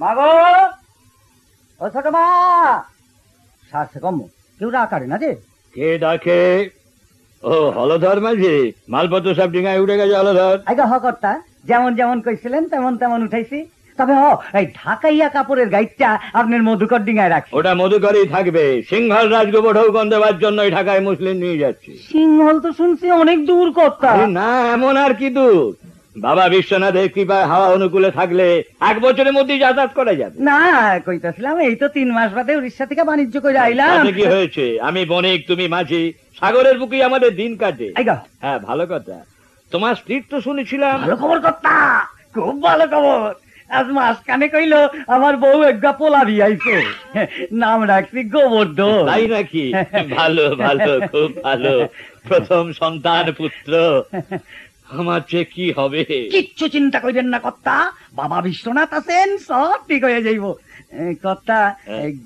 मागो ओ छोट मा सास कम क्यों डाके ना जे के डाके ओ हलधर माझी मालपत्र सब डिंगा उड़े गए हलधर आइगा ह करता जेमन जेमन কইছিলেন তেমন তেমন উঠাইছি তবে হ এই ঢাকাইয়া কাপড়ের গাইটা আপনার মধুকর ডিঙ্গায় রাখছি ওটা মধুকরই থাকবে সিংহল রাজগোবড়ও গন্ধবার জন্য এই ঢাকায় মুসলিম নিয়ে যাচ্ছে সিংহল তো শুনছি অনেক দূর কথা না এমন আর কি দূর বাবা বিশ্বনাথের কৃপায় হাওয়া অনুকূলে থাকলে এক বছরের মধ্যে যাতায়াত করা যাবে না কইতাছিলাম এই তো 3 মাস বাদে উড়িষ্যা থেকে বাণিজ্য কইরা আইলাম তাতে কি হয়েছে আমি বণিক তুমি মাঝি সাগরের বুকেই আমাদের দিন কাটে আইগা হ্যাঁ ভালো কথা তোমার স্ত্রী তো শুনেছিলাম ভালো খবর কথা খুব ভালো খবর आज मासखाने कइल आमार बऊ एकगा पोला भी आइछे नाम राखछि गोबर्धन ताई नाकि भालो भालो खूब भालो प्रथम सन्तान पुत्र আমার যে কি হবে কিচ্ছু চিন্তা করবেন না কর্তা বাবা বিশ্বনাথ আছেন সব ঠিক হয়ে যাইব কর্তা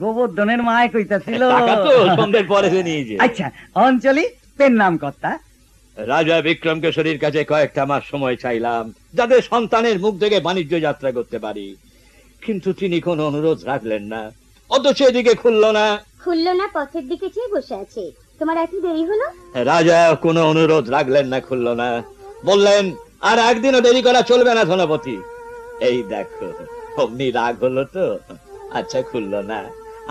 গোবর্ধনের মায় কইতাছিল টাকা তো সন্ধ্যের পরে নিয়ে যাই আচ্ছা অঞ্জলি পেন নাম কর্তা রাজা বিক্রম কেশরীর কাছে কয়েকটা মাস সময় চাইলাম যাতে সন্তানের মুখ থেকে বাণিজ্য যাত্রা করতে পারি কিন্তু তিনি কোনো অনুরোধ রাখলেন না অথচ এদিকে খুললো না পথের দিকে চেয়ে বসে আছে তোমার এত দেরি হলো রাজা কোনো অনুরোধ রাখলেন না খুললো না বললেন আর একদিনও দেরি করা চলবে না ধনপতি এই দেখো অমনি রাগ হলো তো আচ্ছা খুললো না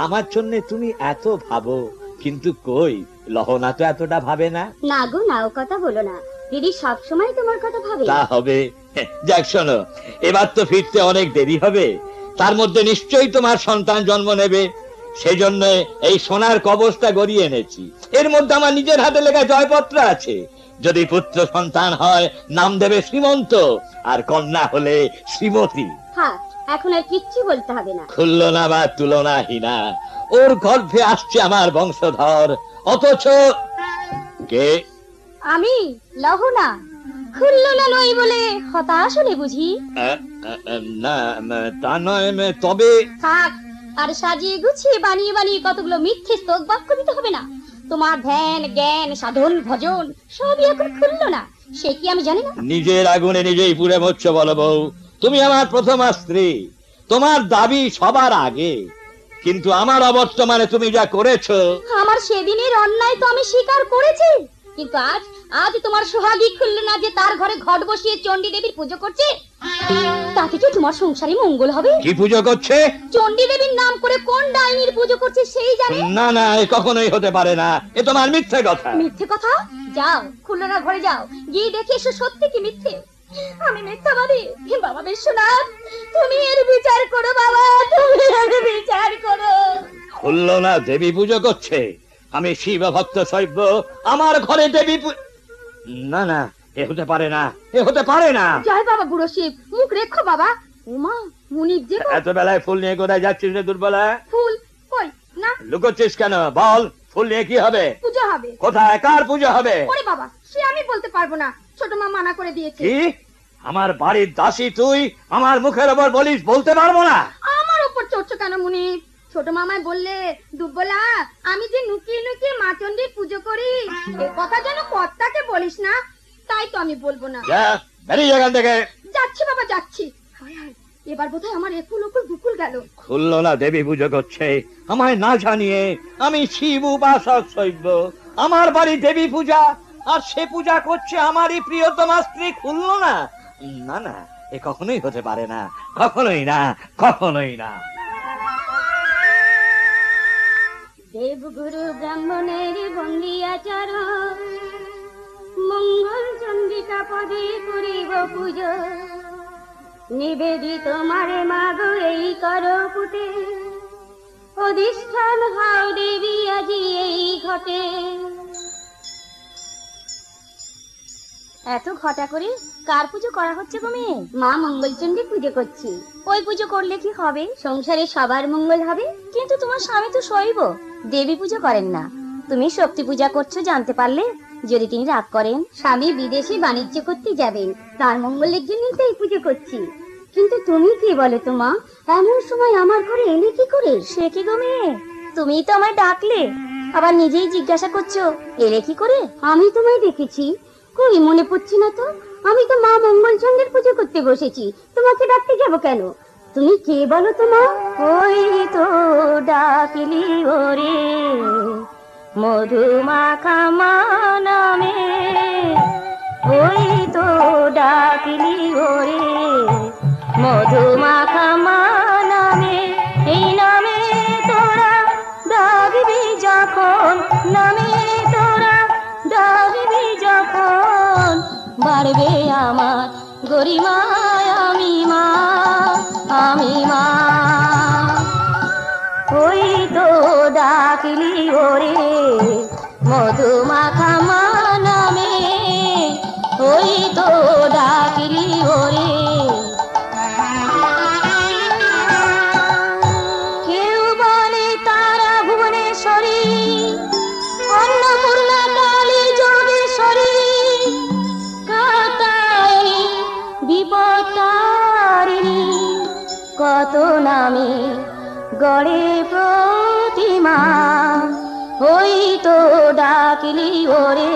আমার জন্য তুমি এত ভাবো কিন্তু কই লহনা তো এতটা ভাবে না না গো নাও কথা বলো না দিদি সব সময় তোমার কথা ভাবে তা হবে যাক শোনো এবার তো ফিরতে অনেক দেরি হবে তার মধ্যে নিশ্চয়ই তোমার সন্তান জন্ম নেবে সেজন্য এই সোনার কবচটা গড়িয়ে এনেছি এর মধ্যে আমার নিজের হাতে লেখা জয়পত্র আছে যদি পুত্র সন্তান হয় নাম দেবে শ্রীমন্ত আর কন্যা হলে শ্রীমতী হ্যাঁ এখন আর কিচ্ছু বলতে হবে না খুললো না বা তুলনা হিনা ওর গর্ভে আসছে আমার বংশধর অথচ কে আমি লহনা খুললো না লই বলে হতাশ হলে বুঝি না তা নয় তবে থাক আর সাজিয়ে গুছিয়ে বানিয়ে বানিয়ে কতগুলো মিথ্যে স্তোক বাক্য দিতে হবে না তোমার ধ্যান জ্ঞান সাধন ভজন সবই এখন খুললো না সে কি আমি জানি না নিজের আগুনে নিজেই পুড়ে মরছ বলো বউ তুমি আমার প্রথম স্ত্রী তোমার দাবি সবার আগে কিন্তু আমার অবর্তমানে তুমি যা করেছো আমার সেদিনের অন্যায় তো আমি স্বীকার করেছি কিন্তু আজ তোমার সোহাগী খুললো না যে তার ঘরে ঘট বসিয়ে চণ্ডী দেবীর পূজা করছে তাতে কি তোমার সংসারে মঙ্গল হবে কি পূজা করছে চণ্ডী দেবীর নাম করে কোন ডাইনির পূজা করছে সেই জানে না না এ কখনোই হতে পারে না এ তোমার মিথ্যে কথা যাও খুলনা ঘরে যাও গিয়ে দেখে এসো সত্যি কি মিথ্যে আমি মিথ্যাবাদী বাবা বিশ্বনাথ তুমি এর বিচার করো বাবা তুমি এর বিচার করো খুলনা দেবী পূজা করছে আমি শিব ভক্ত শৈব আমার ঘরে দেবী না না এ হতে পারে না জয় বাবা বুড়ো শিব মুখ রেখো বাবা উমা মুনির যে এত বেলায় ফুল নিয়ে কোথায় যাচ্ছিস রে দুর্বলা ফুল কই না লুকোচ্ছিস কেন বল ফুল নিয়ে কি হবে পূজা হবে কোথায় কার পূজা হবে ওরে বাবা সে আমি বলতে পারবো না ছোট মা মানা করে দিয়েছে কি আমার বাড়ির দাসী তুই আমার মুখের উপর বলিস বলতে পারবো না আমার উপর চড়ছো কেন মুনির ছোট মামায় বললে দুর্বলা আমি যে নুকিয়ে নুকিয়ে মা চণ্ডীর পুজো করি এ কথা যেন কর্তাকে বলিস না তাই তো আমি বলবো না যা বেরিয়ে এখান থেকে যাচ্ছি বাবা যাচ্ছি এবার বোধহয় আমার একুল ওকুল দুকুল গেল খুললো না দেবী পুজো করছে আমায় না জানিয়ে আমি শিব উপাসক শৈব আমার বাড়ি দেবী পূজা আর সে পূজা করছে আমারই প্রিয়তমা স্ত্রী খুললো না না না এ কখনোই হতে পারে না কখনোই না দেবগুরু ব্রাহ্মণের বন্দিয়া চরণ মঙ্গল চন্ডিকা পদে করিব পূজো নিবেদিত মারে মাগো এই করো পুটে অধিষ্ঠান হও দেবী আজি এই ঘটে এত ঘটা করে কার পুজো করা হচ্ছে গো মেয়ে মা মঙ্গল চণ্ডী পুজো করছি ওই পুজো করলে কি হবে সংসারে সবার মঙ্গল হবে কিন্তু তোমার স্বামী তো শৈব দেবী পুজো করেন না তুমি শক্তি পূজা করছো জানতে পারলে যদি তিনি রাগ করেন স্বামী বিদেশে বাণিজ্য করতে যাবেন তার মঙ্গলের জন্য তো এই পুজো করছি কিন্তু তুমি কি বলো তো মা এমন সময় আমার ঘরে এলে কি করে সে কি গো মেয়ে তুমি তো আমায় ডাকলে আবার নিজেই জিজ্ঞাসা করছো এলে কি করে আমি তোমায় দেখেছি কই মনে পড়ছে না তো আমি তো মা মঙ্গল চণ্ডীর পূজা করতে বসেছি তোমাকে ডাকতে যাব কেন তুমি কে বলো তো মা? ওই তো ডাকলি ওরে মধুমাখা মা নামে, ওই তো ডাকলি ওরে মধুমাখা মা নামে। এই নামে তোরা ডাকবি যখন, নামে তোরা ডাকবি যখন বাড়বে আমার গরিমা। আমি মা, আমি মা, ওই তো ডাকলি ওরে মধুমাখা মা নামে, ওই তো ডাকলি ওরে। কেউ বলে তারা ভুবনেশ্বরী, অন্নপূর্ণা কালী যোগেশ্বরী, কাতারি বিপত্তারিণী, কত নামে গড়ে প্রতিমা। ওই তো ডাকলি ওরে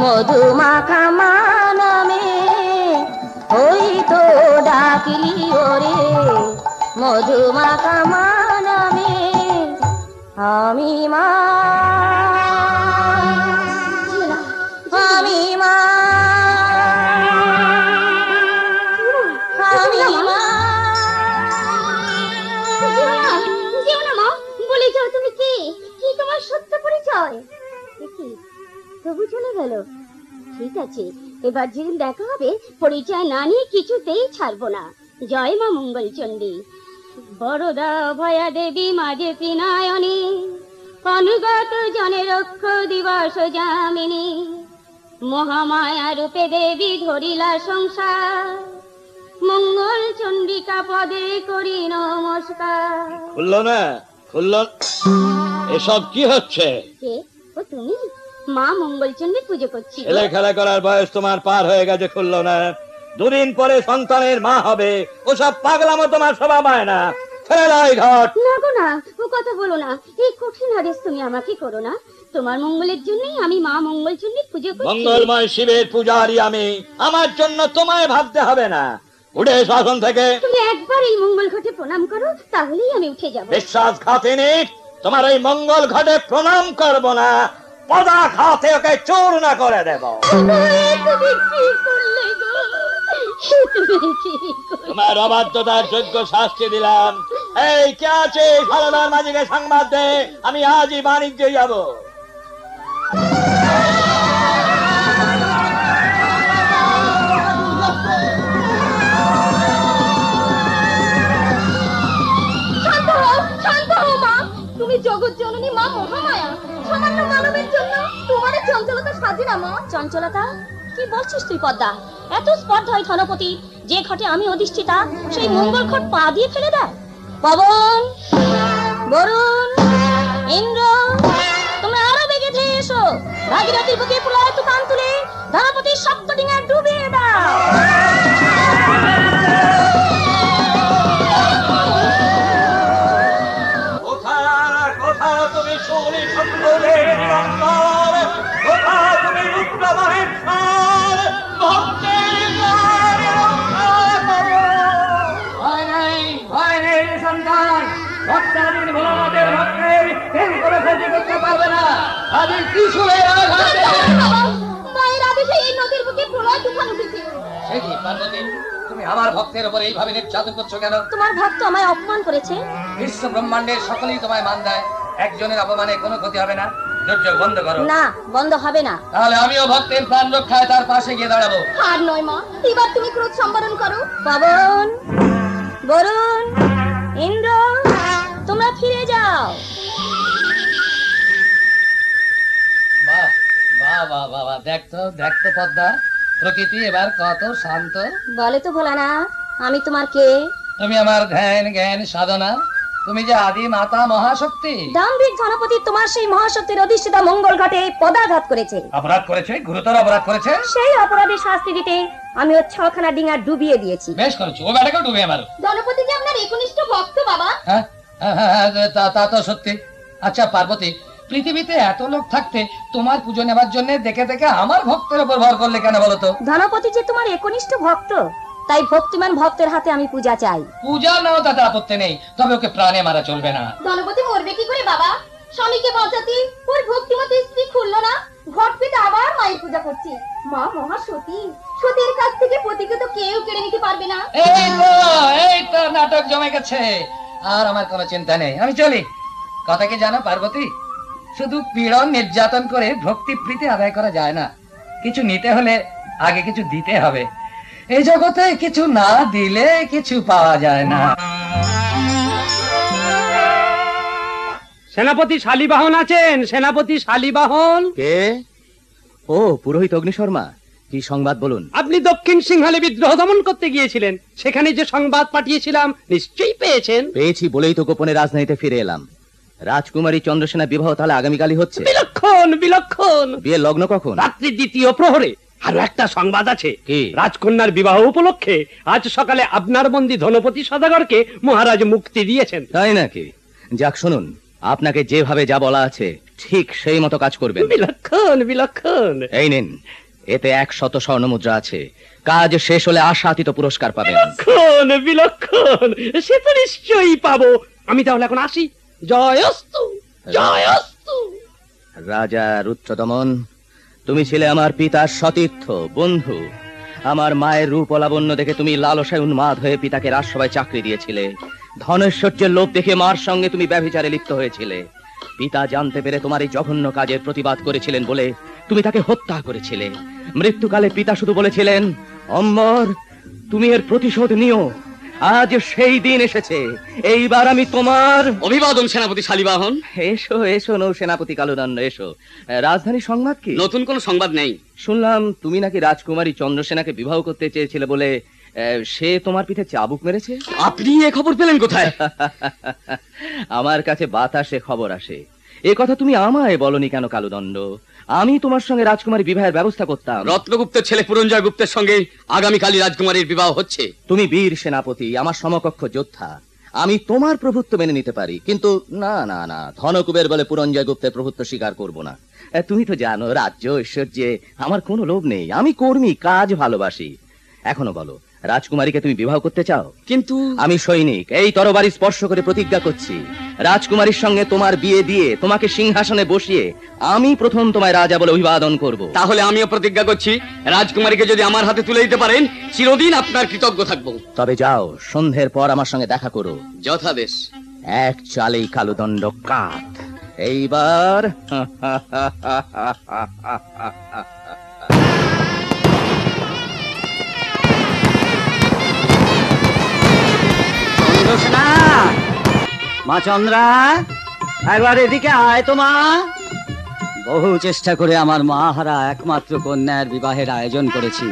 মধুমাখা মা নামে, ওই তো ডাকলি ওরে মধুমাখা মা নামে। আমি মা, আমি মা, আমি মা। যেও না মা, বলে যাও তুমি কে, কি তোমার সত্য পরিচয়। তবু চলে গেল। ঠিক আছে, এবার যেদিন দেখা হবে পরিচয় না নিয়ে কিছুতেই ছাড়বো না। জয় মা মঙ্গল চণ্ডী। বরদা ভয়া দেবী মাঝে পিনায়নী, অনুগত জনে রক্ষ দিবস যামিনী, মহামায়া রূপে দেবী ধরিলা সংসার, মঙ্গল চণ্ডিকা পদে করি নমস্কার। খুললো না, খুললো। এসব কি হচ্ছে? কে ও তুমি? মা মঙ্গল চণ্ডী পুজো করছি। ছেলে খেলা করার বয়স তোমার পার হয়ে গেছে। খুললো না। দুদিন পরে সন্তানের মা হবে। ওসব পাগলামো তোমার শোভা পায় না। ফেলাই ঘট। না গো না, ও কথা বলো না। এই কঠিন আদেশ তুমি আমাকে করো না। তোমার মঙ্গলের জন্যই আমি মা মঙ্গল চণ্ডী পুজো করছি। মঙ্গলময় শিবের পূজারি আমি, আমার জন্য তোমায় ভাবতে হবে না। উঠে এসো আসন থেকে। তুমি একবার এই মঙ্গল ঘটে প্রণাম করো, তাহলেই আমি উঠে যাবো। বিশ্বাসঘাতিনী, তোমার এই মঙ্গল ঘটে প্রণাম করব না, পদাঘাতে ওকে চূর্ণ করে দেব। তোমার অবাধ্যতার যোগ্য শাস্তি দিলাম। এই কে আছে? সারদার মাঝিকে সংবাদ দে, আমি আজই বাণিজ্যে যাব। জগৎ জননী মা মহামায়া, সামান্য মানবের জন্য তোমার চঞ্চলতা সাজে না মা। চঞ্চলতা কি বলছিস তুই? পদ্মা, এত স্পর্ধায় ধনপতি, যে ঘটে আমি অধিষ্ঠিতা, সেই মঙ্গল ঘট পা দিয়ে ফেলে দেয়। পবন, বরুণ, ইন্দ্র, তোমরা আরো বেগে ধেয়ে এসো। ভাগীরথীর বুকে প্রলয় তুফান তুলে ধনপতির শব্দ ডিঙা ডুবিয়ে দাও। তুমি আমার ভক্তের উপর এইভাবে নির্যাতন করছো কেন? তোমার ভক্ত আমায় অপমান করেছে। বিশ্ব ব্রহ্মাণ্ডের সকলেই তোমায় মান দেয়, একজনের অপমানে কোনো ক্ষতি হবে না। বন্ধ করো। না, বন্ধ হবে না। তাহলে আমিও ভক্তের প্রাণ রক্ষায় তার পাশে গিয়ে দাঁড়াবো। আর নয় মা, এবার তুমি ক্রোধ সম্বরণ করো। পবন, বরুণ, ইন্দ্র, তোমরা ফিরে যাও। বাহ বাহ বাহ বাহ, দেখতো দেখতো পদ্মা, প্রকৃতি এবার কত শান্ত। বলে তো ভোলা না, আমি তোমার কে? তুমি আমার ধ্যান জ্ঞান সাধনা, তুমি যে আদি মাতা মহাশক্তি। দাম্ভিক ধনপতি তোমার সেই মহাশক্তির অধিষ্ঠিতা মঙ্গল ঘটে পদাঘাত করেছে, অপরাধ করেছে, গুরুতর অপরাধ করেছে। সেই অপরাধে শাস্তি দিতে আমি ওর ছখানা ডিঙা ডুবিয়ে দিয়েছি। বেশ করেছো, ও বেটাকে ডুবিয়ে মারো। ধনপতি যে আপনার একনিষ্ঠ ভক্ত বাবা। হ্যাঁ হ্যাঁ, তা তো সত্যি। আচ্ছা পার্বতী, পৃথিবীতে এত লোক থাকতে তোমার পুজো নেবার জন্য দেখে দেখে আমার ভক্তের উপর ভর করলে কেন বলো তো? ধনপতি যে তোমার একনিষ্ঠ ভক্ত, ताई भक्तिमान भक्तेर हाथे आमी पूजा चाई। पूजा नाओ ताते आपत्ति नेई, तबे ओके प्राणे मारा चलबे ना। दलपति मरबे कि करे बाबा? स्वामीके बाঁচাতে ওর ভক্তিমতী স্ত্রী খুললো না। ঘটপিট আবার মায়ের পূজা করছে। মা মহাসতী, সতীর কাছ থেকে পতিকে তো কেউ কেড়ে নিতে পারবে না। এই তো নাটক জমে গেছে। আর আমার কোনো চিন্তা নেই, আমি চলি। কথা কি জানো পার্বতী? শুধু পীড়ন নির্যাতন করে ভক্তি প্রীতি আদায় করা যায় না। কিছু নিতে হলে আগে কিছু দিতে হবে। এই জগতে কিছু না দিলে কিছু পাওয়া যায় না। সেনাপতি শালীবাহন আছেন? সেনাপতি শালীবাহন কে? ও পুরোহিত অগ্নি শর্মা, কি সংবাদ বলুন? আপনি দক্ষিণ সিংহলে বিদ্রোহ দমন করতে গিয়েছিলেন, সেখানে যে সংবাদ পাঠিয়েছিলাম নিশ্চয়ই পেয়েছেন। পেয়েছি বলেই তো গোপনে রাজনীতিতে ফিরে এলাম। রাজকুমারী চন্দ্রসেনা বিবাহ তাহলে আগামীকালই হচ্ছে। বিলক্ষণ বিলক্ষণ। বিয়ে লগ্ন কখন? রাত্রি দ্বিতীয় প্রহরে। আরো একটা সংবাদ আছে, রাজকন্যার বিবাহ উপলক্ষে আজ সকালে আপনার বন্দী ধনপতি সদাগরকে মহারাজ মুক্তি দিয়েছেন। তাই নাকি? যাক, শুনুন, আপনাকে যেভাবে যা বলা আছে ঠিক সেই মতো কাজ করবেন। বিলক্ষণ বিলক্ষণ। এই নিন, এতে 100 স্বর্ণ মুদ্রা আছে। কাজ শেষ হলে আশাতীত পুরস্কার পাবেন। বিলক্ষণ বিলক্ষণ, সে তো নিশ্চয়ই পাবো। আমি তাহলে এখন আসি। জয়স্তু জয়স্তু। রাজা রুদ্রদমন, তুমি ছিলে আমার পিতার সতীর্থ বন্ধু। আমার মায়ের রূপ লাবণ্য দেখে তুমি লালসায় উন্মাদ হয়ে পিতাকে রাজসভায় চাকরি দিয়েছিলে। ধনৈশ্বর্যের লোভ দেখে মার সঙ্গে তুমি ব্যভিচারে লিপ্ত হয়েছিলে। পিতা জানতে পেরে তোমার এই জঘন্য কাজের প্রতিবাদ করেছিলেন বলে তুমি তাকে হত্যা করেছিলে। মৃত্যুকালে পিতা শুধু বলেছিলেন, অম্বর, তুমি এর প্রতিশোধ নিও। আজ সেই দিন এসেছে। এইবার আমি তোমার অভিবাদন। সেনাপতি শালীবাহন, এসো এসো। নৌ সেনাপতি কালুদণ্ড, এসো। রাজধানী সংবাদ কি? নতুন কোনো সংবাদ নেই। শুনলাম তুমি নাকি রাজকুমারী চন্দ্রসেনাকে বিবাহ করতে চেয়েছিলে বলে সে তোমার পিঠে চাবুক মেরেছে। আপনি এই খবর পেলেন কোথায়? আমার কাছে বাতাসে খবর আসে। এই কথা তুমি আমায় বলনি কেন কালুদণ্ড? আমি তোমার সঙ্গে রাজকুমারী বিবাহের ব্যবস্থা করতাম। রত্নগুপ্তের ছেলে পুরঞ্জয় গুপ্তের সঙ্গে আগামীকালই রাজকুমারীর বিবাহ হচ্ছে। তুমি বীর সেনাপতি, আমার সমকক্ষ যোদ্ধা। আমি তোমার প্রভুত্ব মেনে নিতে পারি, কিন্তু না না না, ধনকুবের বলে পুরঞ্জয় গুপ্তের প্রভুত্ব স্বীকার করব না। তুমি তো জানো রাজ্য ঐশ্বর্যে আমার কোনো লোভ নেই। আমি কর্মী, কাজ ভালোবাসি। এখনো বলো, রাজকুমারীকে তুমি বিবাহ করতে চাও? কিন্তু আমি সৈনিক, এই তরবারি স্পর্শ করে প্রতিজ্ঞা করছি, রাজকুমারীর সঙ্গে তোমার বিয়ে দিয়ে তোমাকে সিংহাসনে বসিয়ে আমি প্রথম তোমায় রাজা বলে অভিবাদন করব। তাহলে আমিও প্রতিজ্ঞা করছি, রাজকুমারীকে যদি আমার হাতে তুলে দিতে পারেন চিরদিন আপনার কৃতজ্ঞ থাকবো। তবে যাও, সন্ধ্যের পর আমার সঙ্গে দেখা করো। যথাদেশ। এক চালেই কালুদণ্ড কাত। এইবার মা চন্দ্রা, একবার এদিকে আয় তো মা। বহু চেষ্টা করে আমার মা হারা একমাত্র কন্যার বিবাহের আয়োজন করেছি।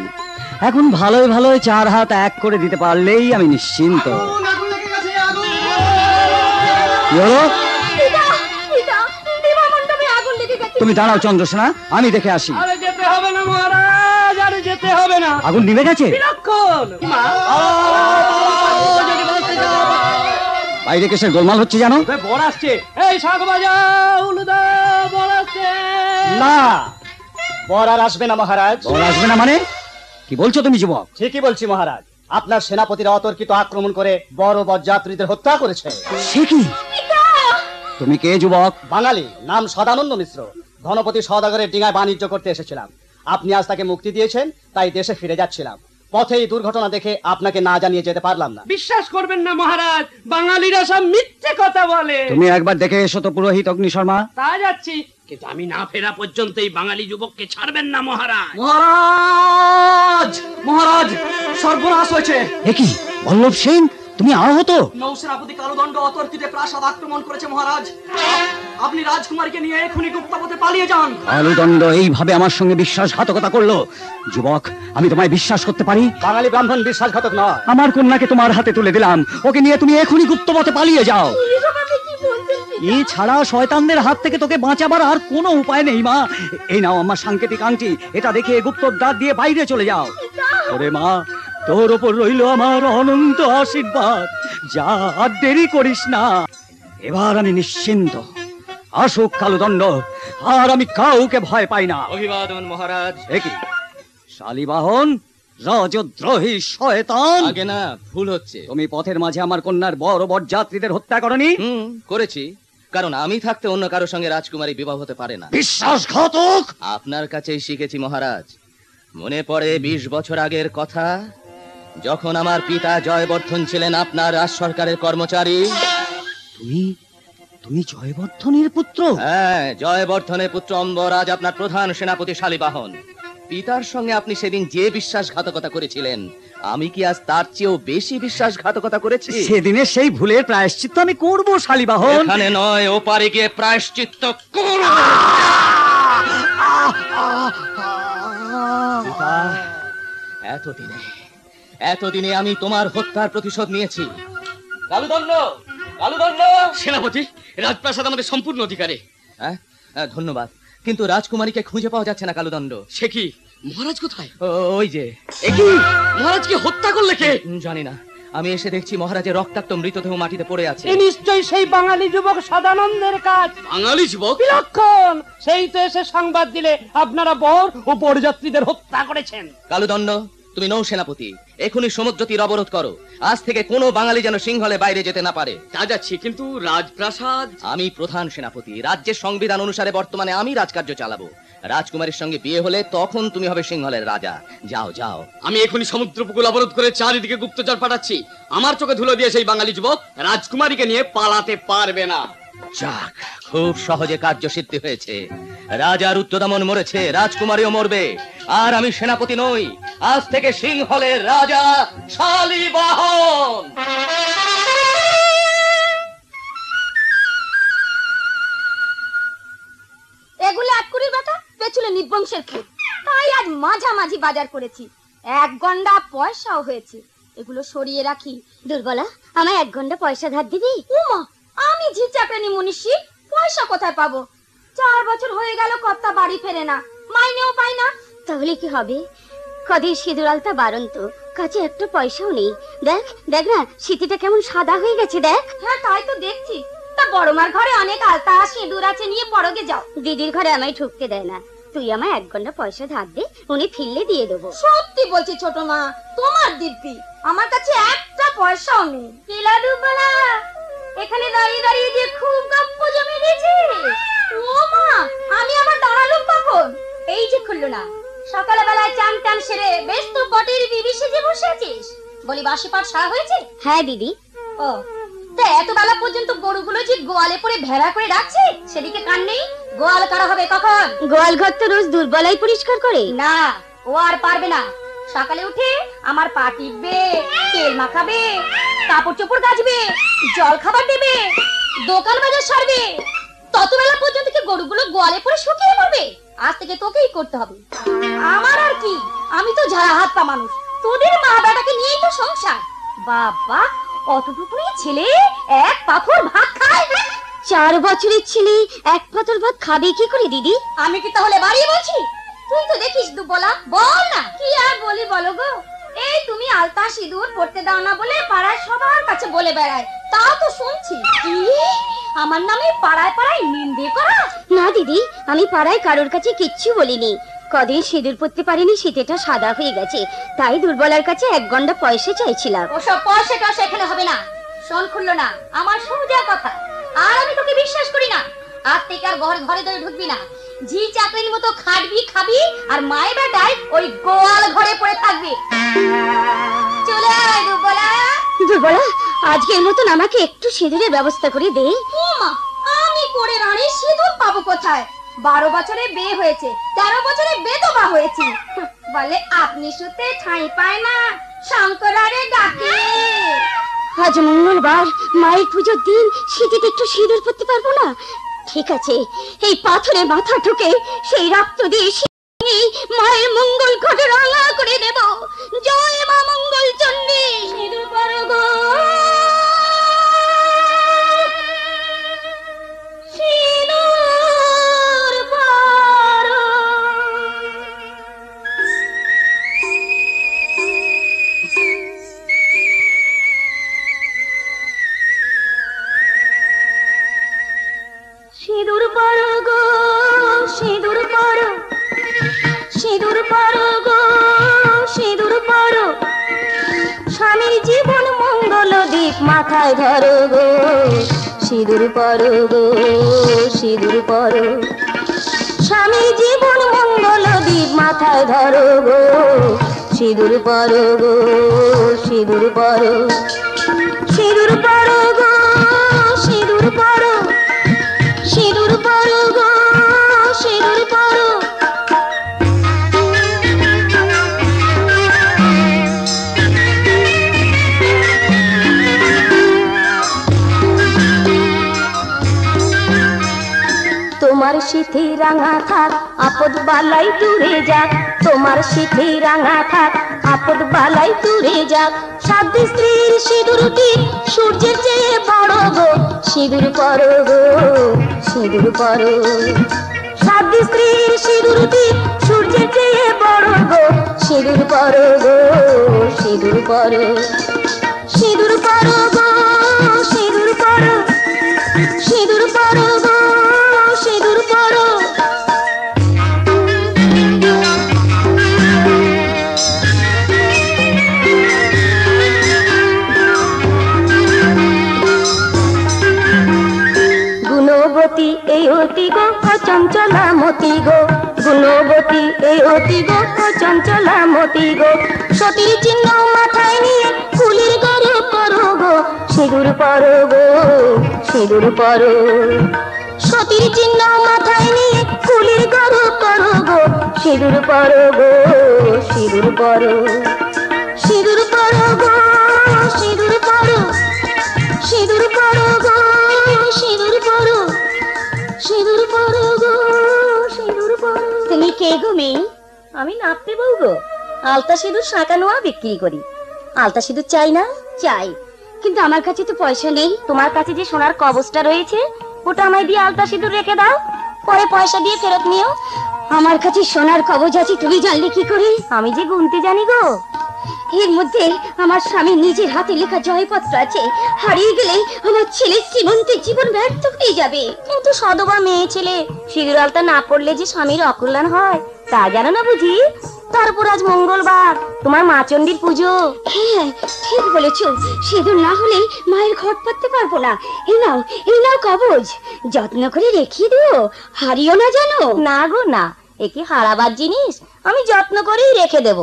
এখন ভালোই ভালোই চার হাত এক করে দিতে পারলেই আমি নিশ্চিন্ত। তুমি দাঁড়াও চন্দ্রসেনা, আমি দেখে আসি। যেতে হবে না মহারাজ, আর যেতে হবে না। আগুন নিভে গেছে। বাইরে কেসের গোলমাল হচ্ছে জানো? বর আসছে। এই শাক বাজাও উলুদা, বর আসছে। না, বর আর আসবে না মহারাজ। বর আসবে না মানে? কি বলছো তুমি যুবক? ঠিকই বলছি মহারাজ। আপনার সেনাপতিরা অতর্কিত আক্রমণ করে বর ও বরযাত্রীদের হত্যা করেছে। সে কি? তুমি কে যুবক? বাঙালি, নাম সদানন্দ মিশ্র। ধনপতি সদাগরের ডিঙায় বাণিজ্য করতে এসেছিলাম। আপনি আজ তাকে মুক্তি দিয়েছেন, তাই দেশে ফিরে যাচ্ছিলাম। পথেই দুর্ঘটনা দেখে আপনাকে না জানিয়ে যেতে পারলাম না। বিশ্বাস করবেন না মহারাজ, বাঙালিরা সব মিথ্যে কথা বলে। তুমি একবার দেখে এসো তো পুরোহিত অগ্নি শর্মা। তা যাচ্ছি, কিন্তু আমি না ফেরা পর্যন্ত এই বাঙালি যুবককে ছাড়বেন না মহারাজ। মহারাজ মহারাজ, সর্বনাশ হয়েছে। একই বল্লভ সেন, তুমি আহত? নৌসেনাপতি কালুদণ্ড অতর্কিতে প্রাসাদ আক্রমণ করেছে মহারাজ। আপনি রাজকুমারীকে নিয়ে এখনই গুপ্তপথে পালিয়ে যান। কালুদণ্ড এইভাবে আমার সঙ্গে বিশ্বাসঘাতকতা করলো। যুবক, আমি তোমায় বিশ্বাস করতে পারি? বাঙালি ব্রাহ্মণ বিশ্বাসঘাতক না। আমার কন্যাকে তোমার হাতে তুলে দিলাম, ওকে নিয়ে তুমি এখনই গুপ্তপথে পালিয়ে যাও। এছাড়া শয়তানদের হাত থেকে তোকে বাঁচাবার আর কোনো উপায় নেই মা। এই নাও আমার সাংকেতিক আংটি, এটা দেখে গুপ্তর দাঁত দিয়ে বাইরে চলে যাও। ওরে মা, তোর ওপর রইল আমার অনন্ত আশীর্বাদ। যা, আর দেরি করিস না। এবার আমি নিশ্চিন্ত। আসুক কালুদণ্ড, আর আমি কাউকে ভয় পাই না। অভিবাদন মহারাজ। শালীবাহন, রাজদ্রোহী শয়তান। আগে না, ভুল হচ্ছে। তুমি পথের মাঝে আমার কন্যার বর ও বরযাত্রীদের হত্যা করনি? করেছি, কারণ আমি থাকতে অন্য কারো সঙ্গে রাজকুমারী বিবাহ হতে পারে না। বিশ্বাসঘাতক! আপনার কাছেই শিখেছি মহারাজ। মনে পড়ে 20 বছর আগের কথা, যখন আমার পিতা জয়বর্ধন ছিলেন আপনার রাজ সরকারের কর্মচারী। তুমি জয়বর্ধনের পুত্র? হ্যাঁ, জয়বর্ধনের পুত্র অম্বরাজ আপনার প্রধান সেনাপতি শালীবাহন। পিতার সঙ্গে আপনি সেদিন যে বিশ্বাসঘাতকতা করেছিলেন, আমি কি আজ তার চেয়েও বেশি বিশ্বাসঘাতকতা করেছি? সেদিনে সেই ভুলের প্রায়শ্চিত্ত আমি করব শালীবাহন। এখানে নয়, ওপারে গিয়ে প্রায়শ্চিত্ত করব। এতদিনে আমি তোমার হত্যার প্রতিশোধ নিয়েছি। কালুদণ্ড সেনাপতি, রাজপ্রাসাদ আমাদের সম্পূর্ণ অধিকারে। হ্যাঁ, ধন্যবাদ, কিন্তু রাজকুমারীকে খুঁজে পাওয়া যাচ্ছে না কালুদণ্ড। সে কি, মহারাজ কোথায়? ওই যে। একি, মহারাজকে হত্যা করলে কে? জানি না, আমি এসে দেখছি মহারাজের রক্তাক্ত মৃতদেহ মাটিতে পড়ে আছে। নিশ্চয়ই সেই বাঙালি যুবক সদানন্দের কাজ। বাঙালি যুবক বিলক্ষণ, সেই তো এসে সংবাদ দিলে আপনারা বর ও বরযাত্রীদের হত্যা করেছেন। কালুদণ্ড, তুমি নৌ সেনাপতি, এখনই সমুদ্র তীর অবরোধ করো। আজ থেকে কোনো বাঙালি যেন সিংহলে বাইরে যেতে না পারে। তা যাচ্ছি, কিন্তু রাজপ্রাসাদ। আমি প্রধান সেনাপতি, রাজ্যের সংবিধান অনুসারে বর্তমানে আমি রাজকার্য চালাবো। রাজকুমারীর সঙ্গে বিয়ে হলে তখন তুমি হবে সিংহলের রাজা। যাও যাও, আমি এখনই সমুদ্র উপকূল অবরোধ করে চারিদিকে গুপ্তচর পাঠাচ্ছি। আমার চোখে ধুলো দিয়ে সেই বাঙালি যুবক রাজকুমারীকে নিয়ে পালাতে পারবে না। যাক, খুব সহজে কার্য সিদ্ধি হয়েছে। রাজা রুদ্রদমন মরেছে, রাজকুমারীও মরবে। আর আমি সেনাপতি নই, আজ থেকে সিংহলের রাজা শালীবাহন। এগুলো আটকুরির কথা, পেছনে নিবংশের ক্ষেত। তাই আজ মাঝামাঝি বাজার করেছি, 1 গন্ডা পয়সাও হয়েছে। এগুলো সরিয়ে রাখি। দুর্বলা, আমায় 1 গন্ডা পয়সা ধার দিবি? উমা, আমি ঝিচাপেনি মুনিশি, পয়সা কোথায় পাবো? 4 বছর হয়ে গেল কর্তা বাড়ি ফেরে না, মাইনেও পাই না। তাহলে কি হবে? কদিন সিঁদুর আলতা বারণ, তো কাছে একটা পয়সাও নেই। দেখ দেখ না, সিঁথিটা কেমন সাদা হয়ে গেছে দেখ। হ্যাঁ, তাই তো দেখছি। তা বড়মার ঘরে অনেক আলতা সিঁদুর আছে, নিয়ে পরগে যাও। দিদির ঘরে আমায় ঢুকতে দেয় না। তুই আমায় 1 গন্ডা পয়সা ধার দে, উনি ফিরলে দিয়ে দেবো। সত্যি বলছি ছোট মা, তোমার দিব্যি, আমার কাছে একটা পয়সাও নেই। কিলা দুবলা, এখানে দাঁড়িয়ে দাঁড়িয়ে যে খুব গপ্প জমে গেছে। ও মা, আমি আবার দাঁড়ালুম কখন? এই যে খুললো না। সকালবেলায় চান টান সেরে বেশ তো বটের বিবি সেজে বসে আছিস। বলি, বাসি পাট সারা হয়েছে? হ্যাঁ দিদি। ও, তা এত বেলা পর্যন্ত গরুগুলো যে গোয়ালে পরে ভেড়া করে রাখছে, সেদিকে কান নেই? গোয়াল কারা হবে কখন? গোয়াল ঘর তো রোজ দুর্বলাই পরিষ্কার করে। না, ও আর পারবে না। সকালে উঠে আমার পা টিপবে, তেল মাখাবে, কাপড় চোপড় গাছবে, জল খাবার দেবে, দোকান বাজার সারবে। ততবেলা পর্যন্ত কি গরুগুলো গোয়ালে পরে শুকিয়ে পড়বে? আজ থেকে তোকেই করতে হবে। আমার আর কি, আমি তো ঝাড়া হাত পা মানুষ, তোদের মা বেটাকে নিয়েই তো সংসার। বাবা, অতটুকুই ছেলে 1 পাথর ভাত খায়। 4 বছরের ছেলে 1 পাথর ভাত খাবে কি করে দিদি? আমি কি তাহলে বাড়িয়ে বলছি? তুই তো দেখিস দুবলা, বল না। কি আর বলি বলো গো, এই তুমি আলতা সিঁদুর পড়তে দাও না বলে পাড়ায় সবার কাছে বলে বেড়ায়, তাও তো শুনছি। আমার নামে পাড়ায় পাড়ায় নিন্দে করা? না দিদি, আমি পাড়ায় কারোর কাছে কিচ্ছু বলিনি। কদিন সিঁদুর পড়তে পারিনি, শীতেটা সাদা হয়ে গেছে, তাই দুর্বলার কাছে 1 গন্ডা পয়সা চাইছিলাম। ওসব পয়সা টয়সা এখানে হবে না। শোন খুললো না, আমার সোজা কথা, আর আমি তোকে বিশ্বাস করি না। আজ থেকে আর ঘরে ঘরে ধরে ঢুকবি না। জি চাকরির মতো খাটবি, খাবি, আর মায়ে বেটায় ওই গোয়াল ঘরে পড়ে থাকবি। চলে আয় দুর্বলা। দুর্বলা, আজকের মতন আমাকে একটু সিঁদুরের ব্যবস্থা করে দে। মা, আমি করে রানী সিঁদুর পাবো কোথায়? 12 বছরে বিয়ে হয়েছে, 13 বছরে বেদবা হয়েছে। বলে আপনি শুতে ঠাঁই পায় না, শঙ্করারে ডাকে। আজ মঙ্গলবার, মায়ের পুজোর দিন, শীতে একটু সিঁদুর পড়তে পারবো না। ঠিক আছে, এই পাথরে মাথা ঢুকে সেই রক্ত দিয়ে মায়ের মঙ্গল ঘটে রাঙা করে দেব। জয় মা মঙ্গল চণ্ডী। সিঁদুর পরো গো, সিঁদুর পরো। সিঁদুর পরো গো, সিঁদুর পরো। সিঁদুর পরো গো, সিঁদুর পরো। আমায় ধরো গো, সিঁদুর পরো গো সিঁদুর পরো, স্বামী জীবন মঙ্গল দীপ মাথায় ধরো গো, সিঁদুর পরো গো সিঁদুর পরো, সিঁদুর পরো গো সিঁদুর পরো, সিঁদুর পরো গো সিঁদুর পরো। তোমার সিঁথি রাঙা থাক আপদ বালাই দূরে যাক, তোমার সিঁথি রাঙা থাক আপদ বালাই দূরে যাক, সাধু স্ত্রীর সিঁদুরটি সূর্যের চেয়ে বড় গো, সিঁদুর পরো গো সিঁদুর পরো, সাধু স্ত্রীর সিঁদুরটি সূর্যের চেয়ে বড় গো, সিঁদুর পরো গো সিঁদুর পরো, সিঁদুর পরো গো সিঁদুর পরো, সিঁদুর পরো গো সিঁদুর পরো। গুণবতী এই অতি গো চঞ্চলা মতি গো, গুণবতী এই অতি গো চঞ্চলা মতি গো, সতীর চিহ্ন মাথায় নিয়ে কুলির গরু করো গো, সিঁদুর পরো গো সিঁদুর পরো, সতীর চিহ্ন মাথায় নিয়ে কুলির গরু করো গো, সিঁদুর পরো গো সিঁদুর পরো, সিঁদুর পরো গো সিঁদুর পরো, সিঁদুর পরো গো সিঁদুর পরো, সিঁদুর পরো গো সিঁদুর পরো। তুমি কে গো মেয়ে? আমি নাপতে বউ গো, আলতা সিঁদুর শাঁকা নোয়া বিক্রি করি। আলতা সিঁদুর চাই না? চাই, কিন্তু আমার কাছে তো পয়সা নেই। তোমার কাছে যে সোনার কবচটা রয়েছে ওটা আমায় দিয়ে আলতা সিঁদুর রেখে দাও, পরে পয়সা দিয়ে ফেরত নিও। আমার কাছে সোনার কবচ আছে তুমি জানলে কি করে? আমি যে গুনতে জানি গো। এর মধ্যে আমার স্বামী নিজের হাতে লেখা জয়পত্র আছে, হারিয়ে গেলে আমার ছেলের শ্রীমন্ত জীবন ব্যর্থ হয়ে যাবে। কিন্তু সদবা মেয়ে ছেলে, সিঁদুর আলতা না পড়লে যে স্বামীর অকল্যাণ হয় তা জানো না বুঝি? তারপর আজ মঙ্গলবার, তোমার মা চণ্ডীর পুজো। হ্যাঁ ঠিক বলেছ, সিঁদুর না হলে মায়ের ঘট পাততে পারবো না। এই নাও কবজ, যত্ন করে রেখে দিও, হারিও না জানো। না গো না, এ কি হারাবার জিনিস, আমি যত্ন করেই রেখে দেব।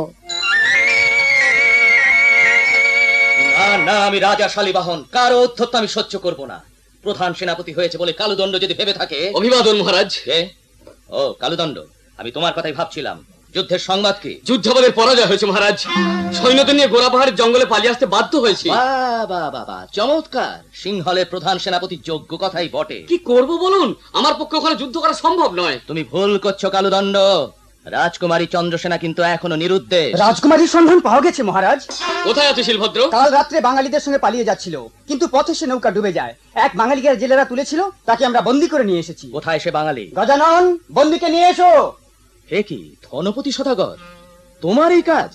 না না, আমি রাজা শালীবাহন, কারো উদ্ধত্য আমি সহ্য করব না। প্রধান সেনাপতি হয়েছে বলে কালুদণ্ড যদি ভেবে থাকে। অভিবাদন মহারাজ। ও কালুদণ্ড, আমি তোমার কথাই ভাবছিলাম। যুদ্ধের সংবাদ কি? যুদ্ধ আমাদের পরাজয় হয়েছে মহারাজ, সৈন্যদের নিয়ে গোড়াপাহাড়ের জঙ্গলে পালিয়ে আসতে বাধ্য হয়েছি। বাহ বাহ, চমৎকার। সিংহলের প্রধান সেনাপতি যোগ্য কথাই বটে। কি করব বলুন, আমার পক্ষে ওখানে যুদ্ধ করা সম্ভব নয়। তুমি ভুল করছো কালুদণ্ড, রাজকুমারী চন্দ্রসেনা কিন্তু এখনো নিরুদ্দেশ। রাজকুমারীর সন্ধান পাওয়া গেছে মহারাজ। কোথায় আছে শিলভদ্র? কাল রাত্রে বাঙালিদের সঙ্গে পালিয়ে যাচ্ছিল, কিন্তু পথে সে নৌকা ডুবে যায়। এক বাঙালিকে জেলেরা তুলেছিল, তাকে আমরা বন্দী করে নিয়ে এসেছি। কোথায় সে বাঙালি? গজানন, বন্দীকে নিয়ে এসো। হে কি, ধনপতি সদাগর, তোমার এই কাজ?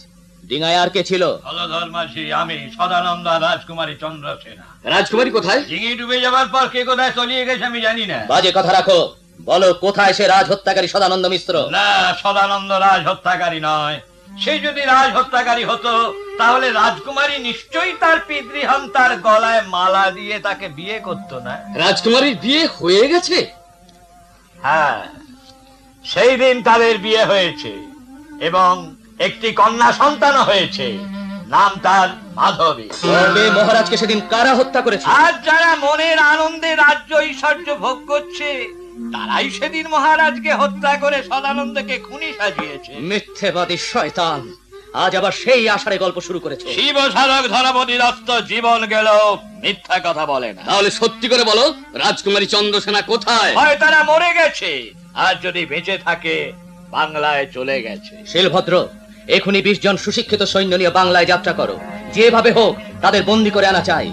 ডিঙায় আর কে ছিল? হলধর্মাশি, আমি সদানন্দা, রাজকুমারী চন্দ্রসেনা। রাজকুমারী কোথায়? ডিঙি ডুবে যাওয়ার পর কে কোথায় চলিয়ে গেছে আমি জানি না। বাজে কথা রাখো, বলো কোথায় সে রাজ হত্যাকারী সদানন্দ মিশ্র? না, সদানন্দ রাজ হত্যাকারী নয়। সে যদি রাজ হত্যাকারী হতো তাহলে রাজকুমারী নিশ্চয়ই তার পিতৃহন্তার গলায় মালা দিয়ে তাকে বিয়ে করতো না। রাজকুমারীর বিয়ে হয়ে গেছে? হ্যাঁ, সেই দিন তাদের বিয়ে হয়েছে এবং একটি কন্যা সন্তান হয়েছে, নাম তার মাধবী। মহারাজকে সেদিন কারা হত্যা করেছে? আর যারা মনের আনন্দে রাজ্য ঐশ্বর্য ভোগ করছে তারাই সেদিন মহারাজকে হত্যা করে সদানন্দকে খুনি সাজিয়েছে। মিথ্যেবাদী শয়তান, আজ আবার সেই আষাঢ়ে গল্প শুরু করেছে। শিব সাধক ধনপতি দত্ত জীবন গেল, মিথ্যা কথা বলে না। তাহলে সত্যি করে বলো, রাজকুমারী চন্দ্রসেনা কোথায়? হয় তারা মরে গেছে, আর যদি বেঁচে থাকে বাংলায় চলে গেছে। শিলভদ্র, এখনই 20 জন সুশিক্ষিত সৈন্য নিয়ে বাংলায় যাত্রা করো। যেভাবে হোক তাদের বন্দী করে আনা চাই।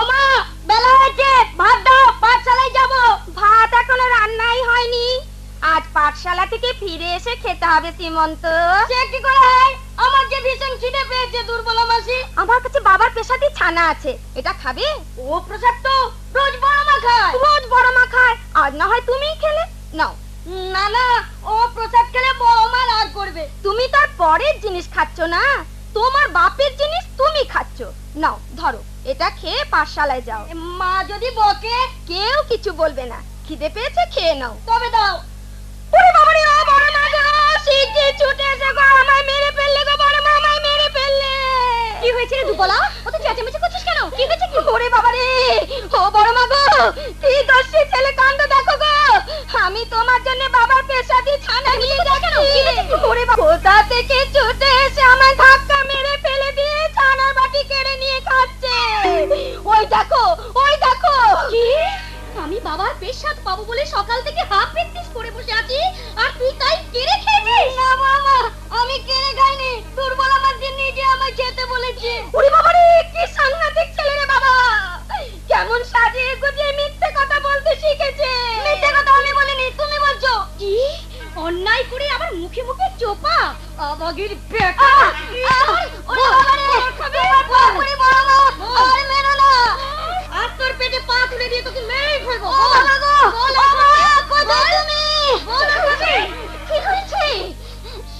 ওমা বেলা হয়েছে, ভাত দাও, পাঠশালায় যাব। ভাত এখনো রান্নাই হয়নি, আজ পাঠশালা থেকে ফিরে এসে খেতে হবে। শ্রীমন্ত, সে কি করে হয়? আমার যে ভীষণ খিদে পেয়েছে দুর্বলা মাসি। আমার কাছে বাবার পেশাতে ছানা আছে, এটা খাবে? ও প্রসাদ তো রোজ বড় মা খায়, রোজ বড় মা খায়, আজ না হয় তুমি খেলে নাও। না না, ও প্রসাদ খেলে বড় মা রাগ করবে। তুমি তার পরের জিনিস খাচ্ছ না, তোমার বাপের জিনিস তুমি খাচ্ছ। নাও ধরো, এটা খেয়ে পাঠশালায় যাও। মা যদি বকে কেউ কিছু বলবে না, খিদে পেয়েছে খেয়ে নাও। তবে দাও। ওরে বাবা রে, ও বড় মা গো, শিগগির ছুটে এসো গো, আমায় মেরে ফেললে গো, বড় মা আমায় মেরে ফেললে। কি হয়েছে রে দুবলা, কত চেঁচামেচি করছিস কেন? কি হয়েছে কি? ওরে বাবা রে, ও বড় মা গো, কি দস্যি ছেলে কাণ্ড দেখো গো। আমি তোমার জন্য বাবার পেশা দিয়ে ছানা নিয়ে যাচ্ছি। কি হয়েছে? ওরে বাবা, কোথা থেকে ছুটে এসে আমায় ধাক্কা মেরে ফেলে দিয়ে ছানার বাটি কেড়ে নিয়ে খাচ্ছে। ওই দেখো, ওই দেখো। কি? আমি বাবার পেশাদ পাবো বলে সকাল থেকে হাফ প্র্যাকটিস করে বসে আছি, আর তুই তাই কেড়ে খেয়েছিস? না বাবা, আমি কেড়ে খাইনি, দুর্বল আমার জন্য নিজে আমায় খেতে বলেছে। ওরে বাবা রে, কি সাংঘাতিক ছেলে রে বাবা, কেমন সাজিয়ে গুজিয়ে মিথ্যে কথা বলতে শিখেছে। মিথ্যে কথা আমি বলিনি, তুমি বলছো। কি অন্যায় করে আবার মুখে মুখে চোপা আবাগির বেটা। ওরে বাবা রে, খবর বাবা, ওরে বাবা, আর মেরো না। আর তোর পেটে পা তুলে দিয়ে তোকে মেরে ফেলবো। বলো গো, বলো গো, তুমি বলো তুমি কি হয়েছে?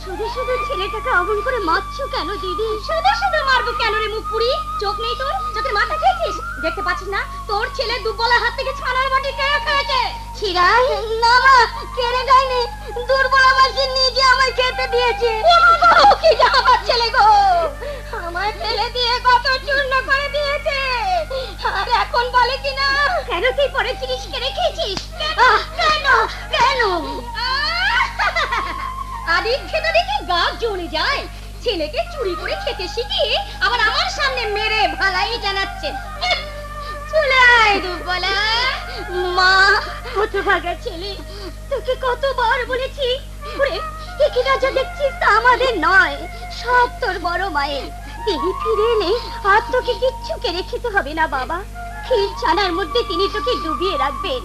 শুধু শুধু ছেলেটাকে অমন করে মারছো কেন দিদি? শুধু শুধু মারবো কেন রে মুখ পুরি? চোখ নেই তোর? চোখের মাথা খেয়েছিস? দেখতে পাচ্ছিস না তোর ছেলে দুর্বলের হাত থেকে ছানার বাটি কেড়ে খেয়েছে? ছিড়াই না মা, কেড়ে খাইনি, দুর্বল আমার নিজে আমায় খেতে দিয়েছে। কি আমার ছেলে গো, আমায় ফেলে দিয়ে কত চূর্ণ করে দিয়েছে। আর এখন বলে কিনা কেন তুই পরে জিনিস কেড়ে খেয়েছিস? কেন কেন? আরে খেতে দেখে গা জ্বলে যায়। ছেলেকে চুরি করে খেতে শিখিয়ে আবার আমার সামনে মেরে ভালাই জানাচ্ছে। চলে আয় দুর্বলা। মা, হতভাগা ছেলে, তোকে কতবার বলেছি। ওরে, একই রাজা দেখছিস তা আমাদের নয়, সব তোর বড় মায়ের। তিনি ফিরে এলে আর তোকে কিচ্ছু কেড়ে খেতে হবে না বাবা। ক্ষীর ছানার মধ্যে তিনি তোকে ডুবিয়ে রাখবেন।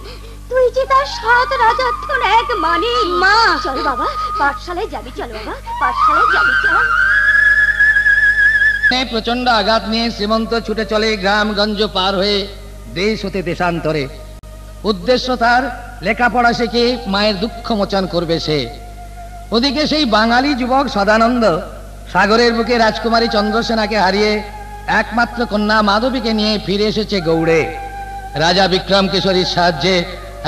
তুই যে তার সাত রাজাত্মন এক মানে। মা চলো বাবা, পাঠশালায় যাবি। চলো বাবা, পাঠশালায় যাবি। চল। প্রচন্ড আঘাত নিয়ে শ্রীমন্ত ছুটে চলে গ্রামগঞ্জ পার হয়ে দেশ হতে দেশান্তরে। উদ্দেশ্য তার লেখাপড়া শিখে মায়ের দুঃখ মোচন করবে সে। ওদিকে সেই বাঙালি যুবক সদানন্দ সাগরের বুকে রাজকুমারী চন্দ্রসেনাকে হারিয়ে একমাত্র কন্যা মাধবীকে নিয়ে ফিরে এসেছে গৌড়ে। রাজা বিক্রম কিশোরীর সাহায্যে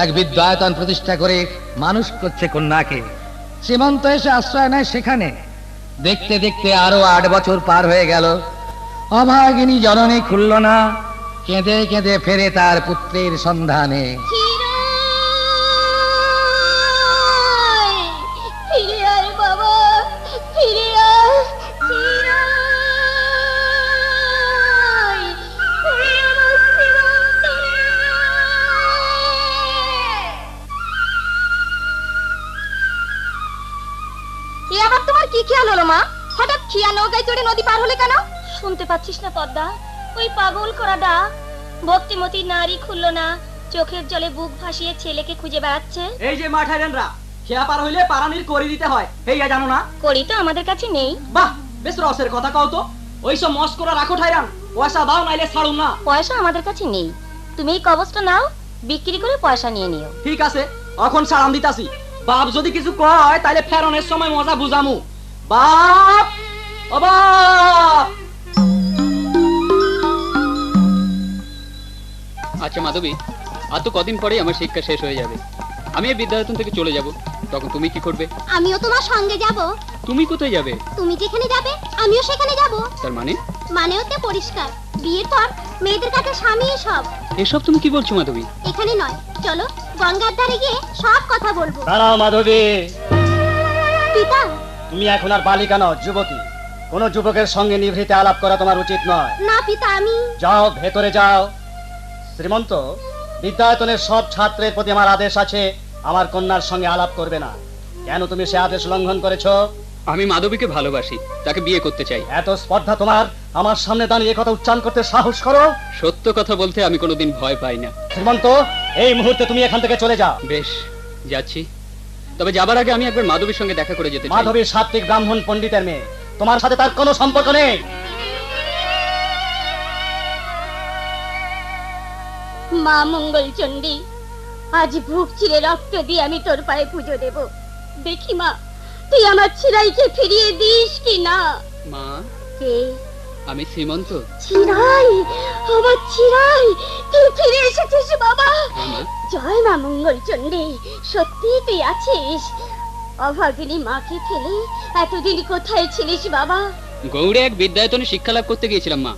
এক বিদ্যায়তন প্রতিষ্ঠা করে মানুষ করছে কন্যাকে। শ্রীমন্ত এসে আশ্রয় নেয় সেখানে। দেখতে দেখতে আরো 8 বছর পার হয়ে গেল। অভাগিনী জননী খুলল না, কেঁদে কেঁদে ফেরে তার পুত্রের সন্ধানে। চোখের জলে বুক ভাসিয়ে ছেলেকে খুঁজে বেড়াচ্ছে। এই যে মাঠারানরা, খেয়া পার হইলে পারানির করি দিতে হয়, এইয়া জানো না? করি তো আমাদের কাছে নেই। বাহ, বেশ রসের কথা কও তো। ওইসব মস্করা রাখো ঠাইরান, পয়সা দাও নাইলে ছাড়ুম না। পয়সা আমাদের কাছে নেই, তুমি এই কবজটা নাও, বিক্রি করে পয়সা নিয়ে নিও। ঠিক আছে, এখন সালাম দিতাছি। বাপ যদি কিছু কয় তাহলে ফেরনের সময় মজা বুঝামু। বাপ, ও বাপ। আচ্ছা মাধবী, আর তো কদিন পরে আমার শিক্ষা শেষ হয়ে যাবে, আমি এই বিদ্যায়তন থেকে চলে যাব, তখন তুমি কি করবে? আমিও তোমার সঙ্গে যাব। তুমি কোথায় যাবে? তুমি যেখানে যাবে আমিও সেখানে যাব। তার মানে? মানে ওতে পরিষ্কার, বিয়ের পর মেয়েদের কাছে স্বামী সব। এসব তুমি কি বলছো মাধবী? এখানে নয়, চলো গঙ্গার ধারে গিয়ে সব কথা বলবো। দাঁড়াও মাধবী। পিতা, তুমি এখন আর বালিকা নও, যুবতী। কোন যুবকের সঙ্গে নিভৃতে আলাপ করা তোমার উচিত নয়। না পিতা, আমি। যাও, ভেতরে যাও। শ্রীমন্ত, বিদ্যায়তনের সব ছাত্রের প্রতি আমার আদেশ আছে, আমার কন্যার সঙ্গে আলাপ করবে না। কেন তুমি সে আদেশ লঙ্ঘন করেছো? আমি মাধবীকে ভালোবাসি, তাকে বিয়ে করতে চাই। এত স্পর্ধা তোমার? আমার সামনে দাঁড়িয়ে কথা উচ্চারণ করতে সাহস করো? সত্য কথা বলতে আমি কোনোদিন ভয় পাই না। শ্রীমন্ত, এই মুহূর্তে তুমি এখান থেকে চলে যাও। বেশ, যাচ্ছি। তবে যাবার আগে আমি একবার মাধবীর সঙ্গে দেখা করে যেতে চাই। মাধবী সাত্ত্বিক ব্রাহ্মণ পণ্ডিতের মেয়ে, তোমার সাথে তার কোনো সম্পর্ক নেই। মা মঙ্গল চণ্ডী, আজ ভুক চিরে রক্ত দিয়ে আমি তোর পায়ে পুজো দেব। দেখি মা, তুই আমার ছিরাইকে ফিরিয়ে দিস কি না। মা, কে আমি সীমন্ত। চিরাই, আমার চিরাই, তুই ফিরে এসেছিস বাবা। জয় মা মঙ্গল চণ্ডী, সত্যি তুই আছিস। অভাগিনী মাকে ফেলে এতদিন কোথায় ছিলিস বাবা? গৌড়ে এক বিদ্যায়তনে শিক্ষা লাভ করতে গিয়েছিলাম মা।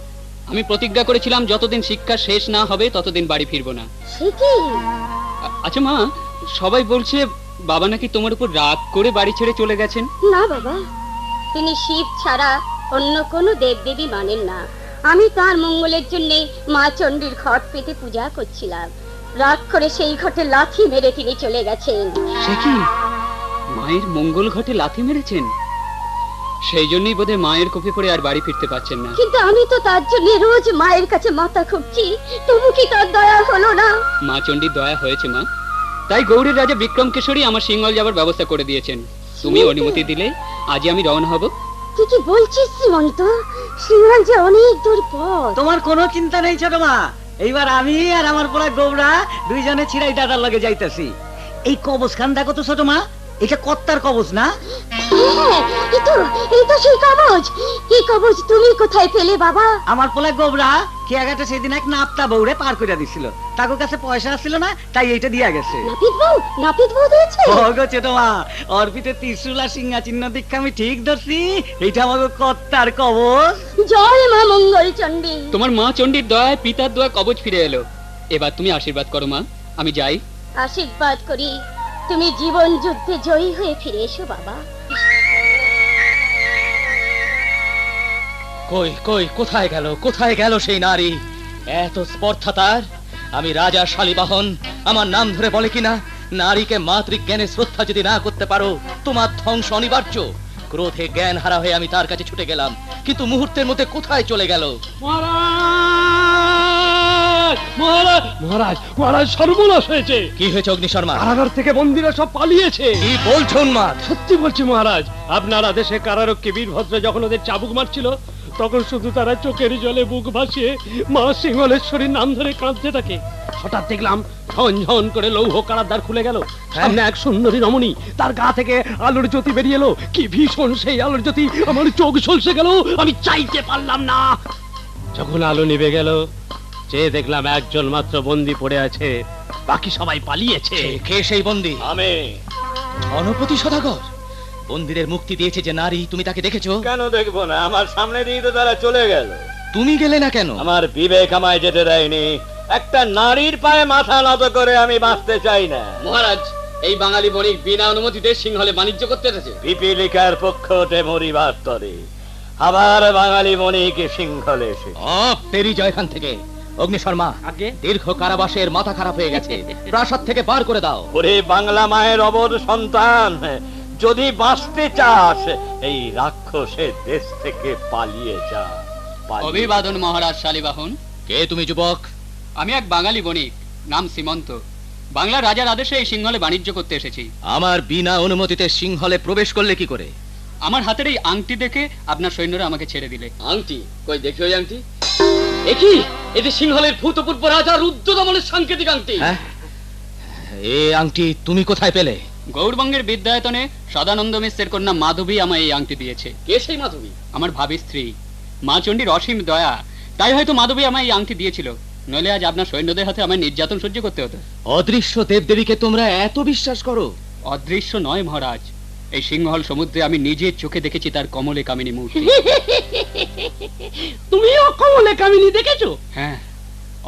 আমি প্রতিজ্ঞা করেছিলাম যতদিন শিক্ষা শেষ না হবে ততদিন বাড়ি ফিরবো না। আচ্ছা মা, সবাই বলছে বাবা নাকি তোমার উপর রাগ করে বাড়ি ছেড়ে চলে গেছেন। না বাবা, তিনি শিব ছাড়া অন্য কোনো দেবদেবী মানেন না। আমি তার মঙ্গলের জন্য মা চণ্ডীর ঘট পেতে পূজা করছিলাম। রাগ করে সেই ঘটে লাথি মেরে তিনি চলে গেছেন। সে কি, মায়ের মঙ্গল ঘটে লাথি মেরেছেন? সেই জন্যই বোধহয় মায়ের কোপে পড়ে আর বাড়ি ফিরতে পারছেন না। কিন্তু আমি তো তার জন্য রোজ মায়ের কাছে মাথা খুঁটছি, তবু কি তার দয়া হলো না? মা চণ্ডীর দয়া হয়েছে মা, তাই গৌড়ের রাজা বিক্রম কেশরী আমার সিংহল যাওয়ার ব্যবস্থা করে দিয়েছেন। তুমি অনুমতি দিলে আজই আমি রওনা হব। তুই কি বলছিস শ্রীমন্ত? সিংহল যে অনেক দূর পথ। তোমার কোনো চিন্তা নেই ছোট মা, এইবার আমি আর আমার পোলা গৌড়া দুইজনে ছিড়াই দাদার লগে যাইতেছি। এই কবসখান দেখো তো ছোট মা, এটা কর্তার কবজ না? আমার পোলা গোবরা কেয়াঘাটে সেদিন এক নাপতা বউরে পার করে দিছিল, তাকে কাছে পয়সা আসছিল না তাই এইটা দিয়া গেছে। অর্পিতে ত্রিশুলা সিংহা চিহ্ন দীক্ষা আমি ঠিক ধরছি, এইটা আমাকে কর্তার কবজ। জয় মা মঙ্গল চণ্ডী। তোমার মা চণ্ডীর দয়ায় পিতার দয়া কবজ ফিরে এলো। এবার তুমি আশীর্বাদ করো মা, আমি যাই। আশীর্বাদ করি তুমি জীবন যুদ্ধে জয়ী হয়ে ফিরে এসো বাবা। কই কই, কোথায় গেল, কোথায় গেল সেই নারী? এত স্পর্ধা তার। আমি রাজা শালীবাহন, আমার নাম ধরে বলে কিনা নারীকে মাতৃজ্ঞানে শ্রদ্ধা যদি না করতে পারো তোমার ধ্বংস অনিবার্য। ক্রোধে জ্ঞান হারা হয়ে আমি তার কাছে ছুটে গেলাম, কিন্তু মুহূর্তের মধ্যে কোথায় চলে গেল? মহারাজ, সর্বনাশ হয়েছে। কি হয়েছে অগ্নিশর্মা? কারাগার থেকে বন্দীরা সব পালিয়েছে। কি বলছো উন্মাদ? সত্যি বলছি মহারাজ, আপনারা দেশে কারারক্ষী বীরভদ্র যখন ওদের চাবুক মারছিল তখন শুধু তারা চোখের জলে বুক ভাসিয়ে মা সিংহলেশ্বরীর নাম ধরে কাঁদতে থাকে। হঠাৎ দেখলাম ঝনঝন করে লৌহ কারাদ্বার খুলে গেল। সামনে এক সুন্দরী রমণী, তার গা থেকে আলোর জ্যোতি বেরিয়ে এলো। কি ভীষণ সেই আলোর জ্যোতি, আমার চোখ ঝলসে গেল। আমি চাইতে পারলাম না। যখন আলো নিভে গেল চেয়ে দেখলাম একজন মাত্র বন্দী পড়ে আছে, বাকি সবাই পালিয়েছে। কে সেই বন্দী? আমি। অনুপতি সদাগর, বন্দীদের মুক্তি দিয়েছে যে নারী, তুমি তাকে দেখেছো? কেন দেখবো না, আমার সামনে দিয়ে তো তারা চলে গেল। তুমি গেলে না কেন? আমার বিবেক আমায় যেতে দেয়নি। একটা নারীর পায়ে মাথা নত করে আমি বাঁচতে চাই না। মহারাজ, এই বাঙালি বণিক বিনা অনুমতিতে সিংহলে বাণিজ্য করতে এসেছে। পিপিলিকার পক্ষ হতে মরিবার তরে আবার বাঙালি বণিক সিংহলে এসে পেরি জয়খান থেকে। অগ্নিশর্মা, দীর্ঘ কারাবাসের মাথা খারাপ হয়ে গেছে, প্রাসাদ থেকে বার করে দাও। ওরে বাংলা মায়ের অবধ সন্তান, যদি বাঁচতে চাস এই রাক্ষসের দেশ থেকে পালিয়ে যা। অভিবাদন মহারাজ শালীবাহন। কে তুমি যুবক? আমি এক বাঙালি বণিক, নাম সীমন্ত। বাংলা রাজার আদেশে এই সিংহলে বাণিজ্য করতে এসেছি। আমার বিনা অনুমতিতে সিংহলে প্রবেশ করলে কি করে? আমার হাতের এই আংটি দেখে আপনার সৈন্যরা আমাকে ছেড়ে দিলে। আংটি কই দেখি? ওই আংটি। একই, এতে সিংহলের ভূতপূর্ব রাজা রুদ্রদমনের সাংকেতিক আংটি। এই আংটি তুমি কোথায় পেলে? গৌড়বঙ্গের বিদ্যায়তনে সদানন্দ মিশ্রের কন্যা মাধবী আমায় এই আংটি দিয়েছে। কে সেই মাধবী? আমার ভাবী স্ত্রী। মা চণ্ডীর অসীম দয়া, তাই হয়তো মাধবী আমায় এই আংটি দিয়েছিল, নইলে আজ আপনার সৈন্যদের হাতে আমায় নির্যাতন সহ্য করতে হতো। অদৃশ্য দেবদেবীকে তোমরা এত বিশ্বাস করো? অদৃশ্য নয় মহারাজ, এই সিংহল সমুদ্রে আমি নিজের চোখে দেখেছি তার কমলে কামিনী মূর্তি। তুমিও কমলে কামিনী দেখেছো? হ্যাঁ,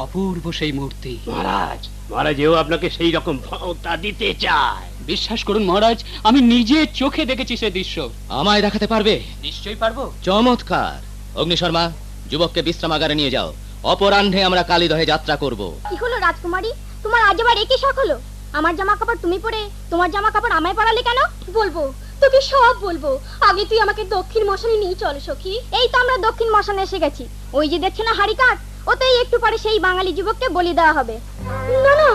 অপূর্ব সেই মূর্তি। মহারাজ, মহারাজও আপনাকে সেই রকম ভাবতা দিতে চায়। বিশ্বাস করুন মহারাজ, আমি নিজের চোখে দেখেছি সেই দৃশ্য। আমায় দেখাতে পারবে? নিশ্চয়ই পারবো। চমৎকার। অগ্নিশর্মা, যুবককে বিশ্রামাগারে নিয়ে যাও। অপরাহ্নে আমরা কালীদহে যাত্রা করব। কি হলো রাজকুমারী, তোমার আজ আবার একই শখ হলো? আমার জামা কাপড় তুমি পরে তোমার জামা কাপড় আমায় পরালে কেন? বলবো তোকে, সব বলবো। আগে তুই আমাকে দক্ষিণ মশানে নিয়ে চল সখী। এই তো আমরা দক্ষিণ মশানে এসে গেছি। ওই যে দেখছ না হাড়ি কাঠ, ওতেই একটু পরে সেই বাঙালি যুবককে বলি দেওয়া হবে। না না,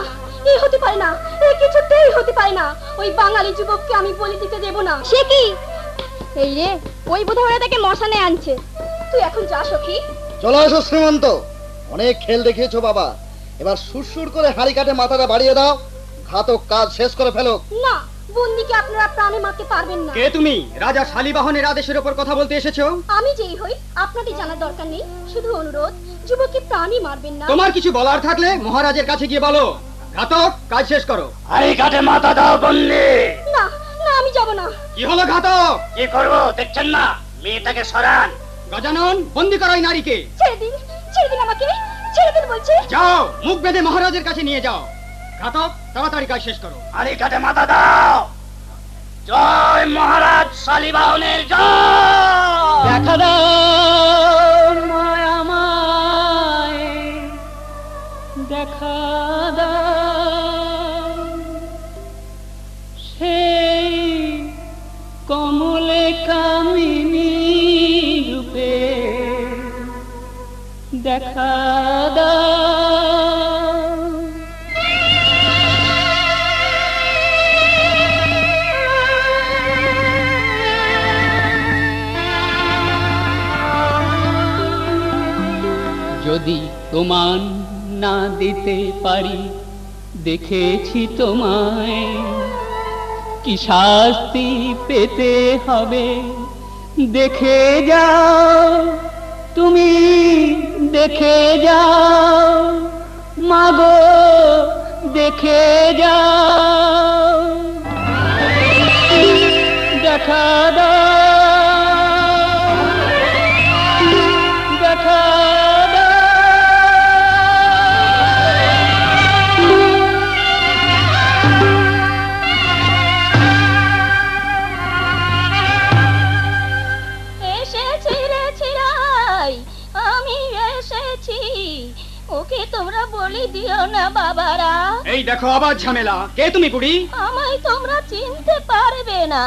এই হতে পারে না, এই কিছুতেই হতে পারে না। ওই বাঙালি যুবককে আমি বলি দিতে দেব না। সে কি, এই রে, ওই বোধহয় ওরা তাকে মশানে আনছে। তুই এখন যা সখী। চলো এসো শ্রীমন্ত, অনেক খেল দেখিয়েছো বাবা, এবার সুরসুর করে হাড়ি কাঠে মাথাটা বাড়িয়ে দাও। ঘাতক কাজ শেষ করে ফেলো। না বন্দিকে আপনারা প্রাণে মারতে পারবেন না। কে তুমি? রাজা শালীবাহনের আদেশের উপর কথা বলতে এসেছো? আমি যেই হই আপনাদের জানার দরকার নেই, শুধু অনুরোধ যুবককে প্রাণে মারবেন না। তোমার কিছু বলার থাকলে মহারাজের কাছে গিয়ে বলো। ঘাতক, কাজ শেষ করো। আরে ঘাটে মাথা দাও বন্দি। না না আমি যাব না। কি হলো ঘাতক? কি করব দেখছেন না? মেয়েটাকে সরান। গজানন বন্দি করো এই নারীকে। ছেড়ে দিন, ছেড়ে দিন আমাকে, ছেড়ে দিন বলছি। যাও মুখ বেঁধে মহারাজের কাছে নিয়ে যাও। ঘাতক তাড়াতাড়ি কাজ শেষ করো। আরে ঘাটে মাথা দাও। জয় মহারাজ শালীবাহনের জয়। দেখা দাও মায়া মায় দেখা দাও সেই কমলে কামিনী রূপে দেখা দাও। যদি তোমার না দিতে পারি দেখেছি তোমায়, কি শাস্তি পেতে হবে দেখে যাও, তুমি দেখে যাও মাগো দেখে যাও। দেখা দাও, দেখা তোমরা বলি দিও না বাবারা। এই দেখো আবার ঝামেলা। কে তুমি বুড়ি? আমায় তোমরা চিনতে পারবে না,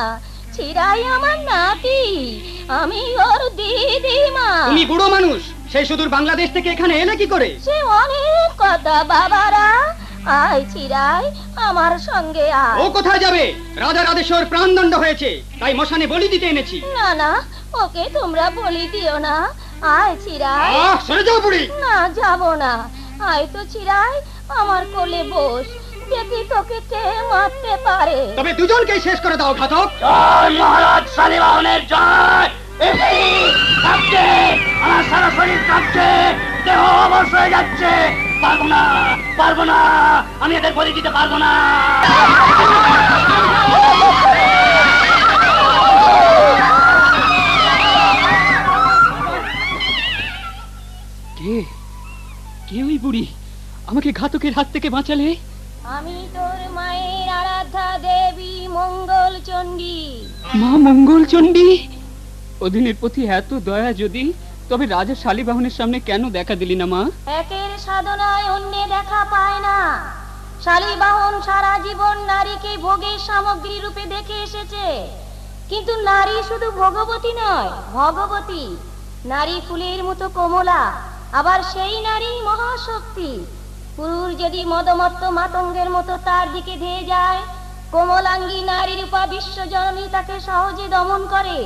চিরাই আমার নাতি, আমি ওর দিদিমা। তুমি বুড়ো মানুষ, সেই সুদূর বাংলাদেশ থেকে এখানে এলে কি করে? সে অনেক কথা বাবারা, আয় চিরাই আমার সঙ্গে আয়। ও কোথায় যাবে? রাজার আদেশে ওর প্রাণদণ্ড হয়েছে, তাই মশানে বলি দিতে এনেছি। না না ওকে তোমরা বলি দিও না। আয় চিরাই। আহ সরে যাও বুড়ি। না যাব না। আয় তো চিরাই আমার কোলে বস, দেখি তোকে কে মারতে পারে। তবে দুজনকেই শেষ করে দাও ঘাতক। জয় মহারাজ শালীবাহনের জয়। আমার সারা শরীর কাঁপছে, দেহ অবশ হয়ে যাচ্ছে। পারবো না, পারবো না, আমি এদের বলি দিতে পারবো না। কে ওই বুড়ি? আমাকে ঘাতকের হাত থেকে বাঁচালে। আমি তোর মায়ের আরাধ্যা দেবী মঙ্গল চণ্ডী। মা মঙ্গল চণ্ডী, অধীনের প্রতি এত দয়া যদি, তবে রাজা শালীবাহনের সামনে কেন দেখা দিলি না মা? একের সাধনায় অন্য দেখা পায় না। শালীবাহন সারা জীবন নারীকে ভোগের সামগ্রী রূপে দেখে এসেছে, কিন্তু নারী শুধু ভগবতী নয়, ভগবতী। নারী ফুলের মতো কোমলা, আবার সেই নারী মহাশক্তি। পুরুষ যদি মদমত্ত মাতঙ্গের মতো তার দিকে ধেয়ে যায়, কোমলাঙ্গী নারী রূপা বিশ্বজননী তাকে সহজে দমন করে,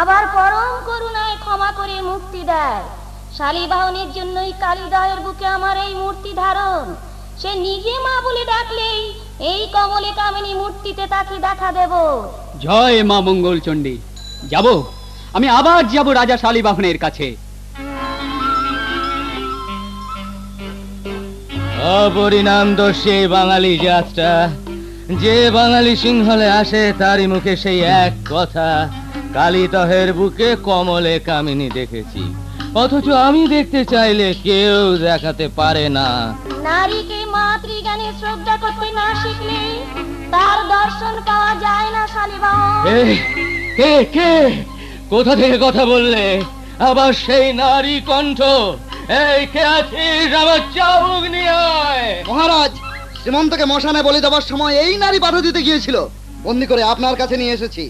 আবার পরম করুণায় ক্ষমা করে মুক্তি দেয়। শালীবাহনের জন্যই কালীদয়ের বুকে আমার এই মূর্তি ধারণ। সে নিজে মা বলে ডাকলেই এই কমলে কামিনী মূর্তিতে তাকে দেখা দেব। জয় মা মঙ্গল চণ্ডী। যাব আমি, আবার যাব রাজা শালীবাহনের কাছে। অপরিণাম দোষী বাঙালি জাতটা, যে বাঙালি সিংহলে আসে তারই মুখে সেই এক কথা, কালীদহের বুকে কমলে কামিনী দেখেছি, অথচ আমি দেখতে চাইলে কেউ দেখাতে পারে না। নারীকে মাতৃজ্ঞানে শ্রদ্ধা করতে না শিখলে তার দর্শন পাওয়া যায় না শালীবাহন। কে কে কোথা থেকে কথা বললে? আবার সেই নারী কণ্ঠ। এই কে আছিস? আমার চাবুক নিয়ে আয়। মহারাজ, শ্রীমন্তকে মশানে বলি দেওয়ার সময় এই নারী বাধা দিতে গিয়েছিল, বন্দি করে আপনার কাছে নিয়ে এসেছি।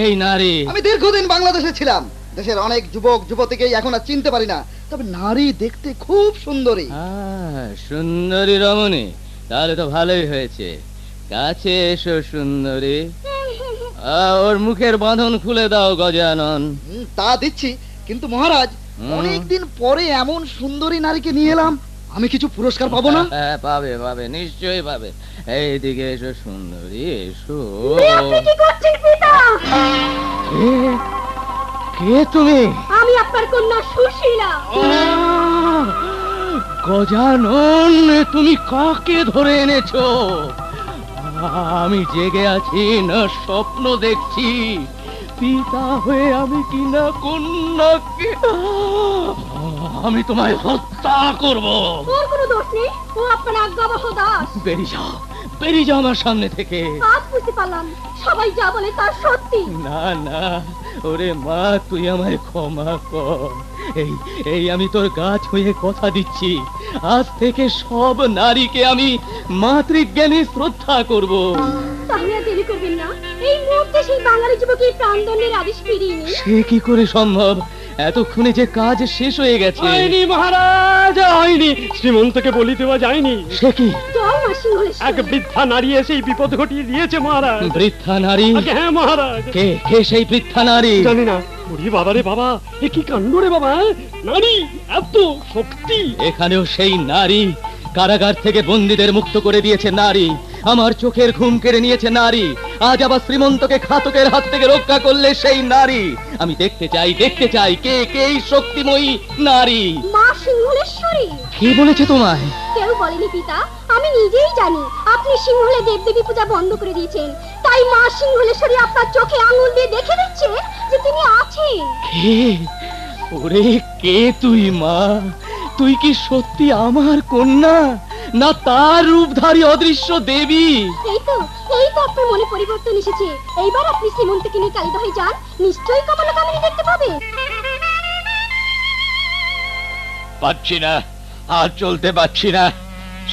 এই নারী? আমি দীর্ঘদিন বাংলাদেশে ছিলাম, দেশের অনেক যুবক যুবতীকে এখন আর চিনতে পারি না, তবে নারী দেখতে খুব সুন্দরী। সুন্দরী রমণী? তাহলে তো ভালোই হয়েছে, কাছে এসো সুন্দরী। ওর মুখের বাঁধন খুলে দাও গজানন। তা দিচ্ছি, কিন্তু মহারাজ অনেকদিন পরে এমন সুন্দরী নারীকে নিয়ে এলাম, আমি কিছু পুরস্কার পাবো না? হ্যাঁ পাবে পাবে, নিশ্চয়ই পাবে। এইদিকে এসো সুন্দরী, এসো। আপনি কি করছেন পিতা? কে তুমি? আমি আপনার কন্যা সুশীলা। গজানন, তুমি কাকে ধরে এনেছো? আমি জেগে আছি না স্বপ্ন দেখছি? পিতা হয়ে আমি কি না কন্যাকে আমি তোমায় হত্যা করবো। ওর কোনো দোষ নেই, ও আপনার আজ্ঞাবহ দাস। বেরিয়ে যাও, বেরিয়ে যাও আমার সামনে থেকে। আজ বুঝতে পারলাম সবাই যা বলে তার সত্যি। না না ওরে মা, তুই আমায় ক্ষমা কর। এই আমি তোর গাছ হয়ে কথা দিচ্ছি, আজ থেকে সব নারীকে আমি মাতৃজ্ঞানী শ্রদ্ধা করব। তাহলে দেরি করবেন না, এই মুহূর্তে সেই বাঙালি যুবকের প্রাণদণ্ডের আদেশ ফিরিয়ে নিন। সে কি করে সম্ভব? এতক্ষণে যে কাজ শেষ হয়ে গেছে। হয়নি মহারাজ, হয়নি। শ্রীমন্তকে বলি দেওয়া যায়নি। সে কি? এক বৃদ্ধা নারী এসে বিপদ ঘটিয়ে দিয়েছে মহারাজ। বৃদ্ধা নারী? হ্যাঁ মহারাজ। কে কে সেই বৃদ্ধা নারী? জানি না। ওরে বাবা রে বাবা, এ কি কাণ্ড রে বাবা! নারী, এত শক্তি! এখানেও সেই নারী। কারাগার থেকে বন্দীদের মুক্ত করে দিয়েছে নারী, আমার চোখের ঘুম কেড়ে নিয়েছে নারী, আজ আবার শ্রীমন্তকে ঘাতকের হাত থেকে রক্ষা করলে সেই নারী। আমি দেখতে চাই, দেখতে চাই কে কে এই শক্তিময়ী নারী। মা সিংহলেশ্বরী। কে বলেছে তোমায়? কেউ বলেনি পিতা, আমি নিজেই জানি। আপনি সিংহলে দেবদেবী পূজা বন্ধ করে দিয়েছেন, তাই মা সিংহলেশ্বরী আপনার চোখে আঙুল দিয়ে দেখে দিচ্ছে যে তিনি আছেন। কে? ওরে কে তুই মা? তুই কি সত্যি আমার কন্যা, না তার রূপধারী অদৃশ্য দেবী? এই তো আপনার মনে পরিবর্তন এসেছে। এইবার আপনি শ্রীমন্তকে নিয়ে কালীদহে যান, নিশ্চয়ই কমলা কামিনী দেখতে পাবে। পাচ্ছি না, আর চলতে পারছি না।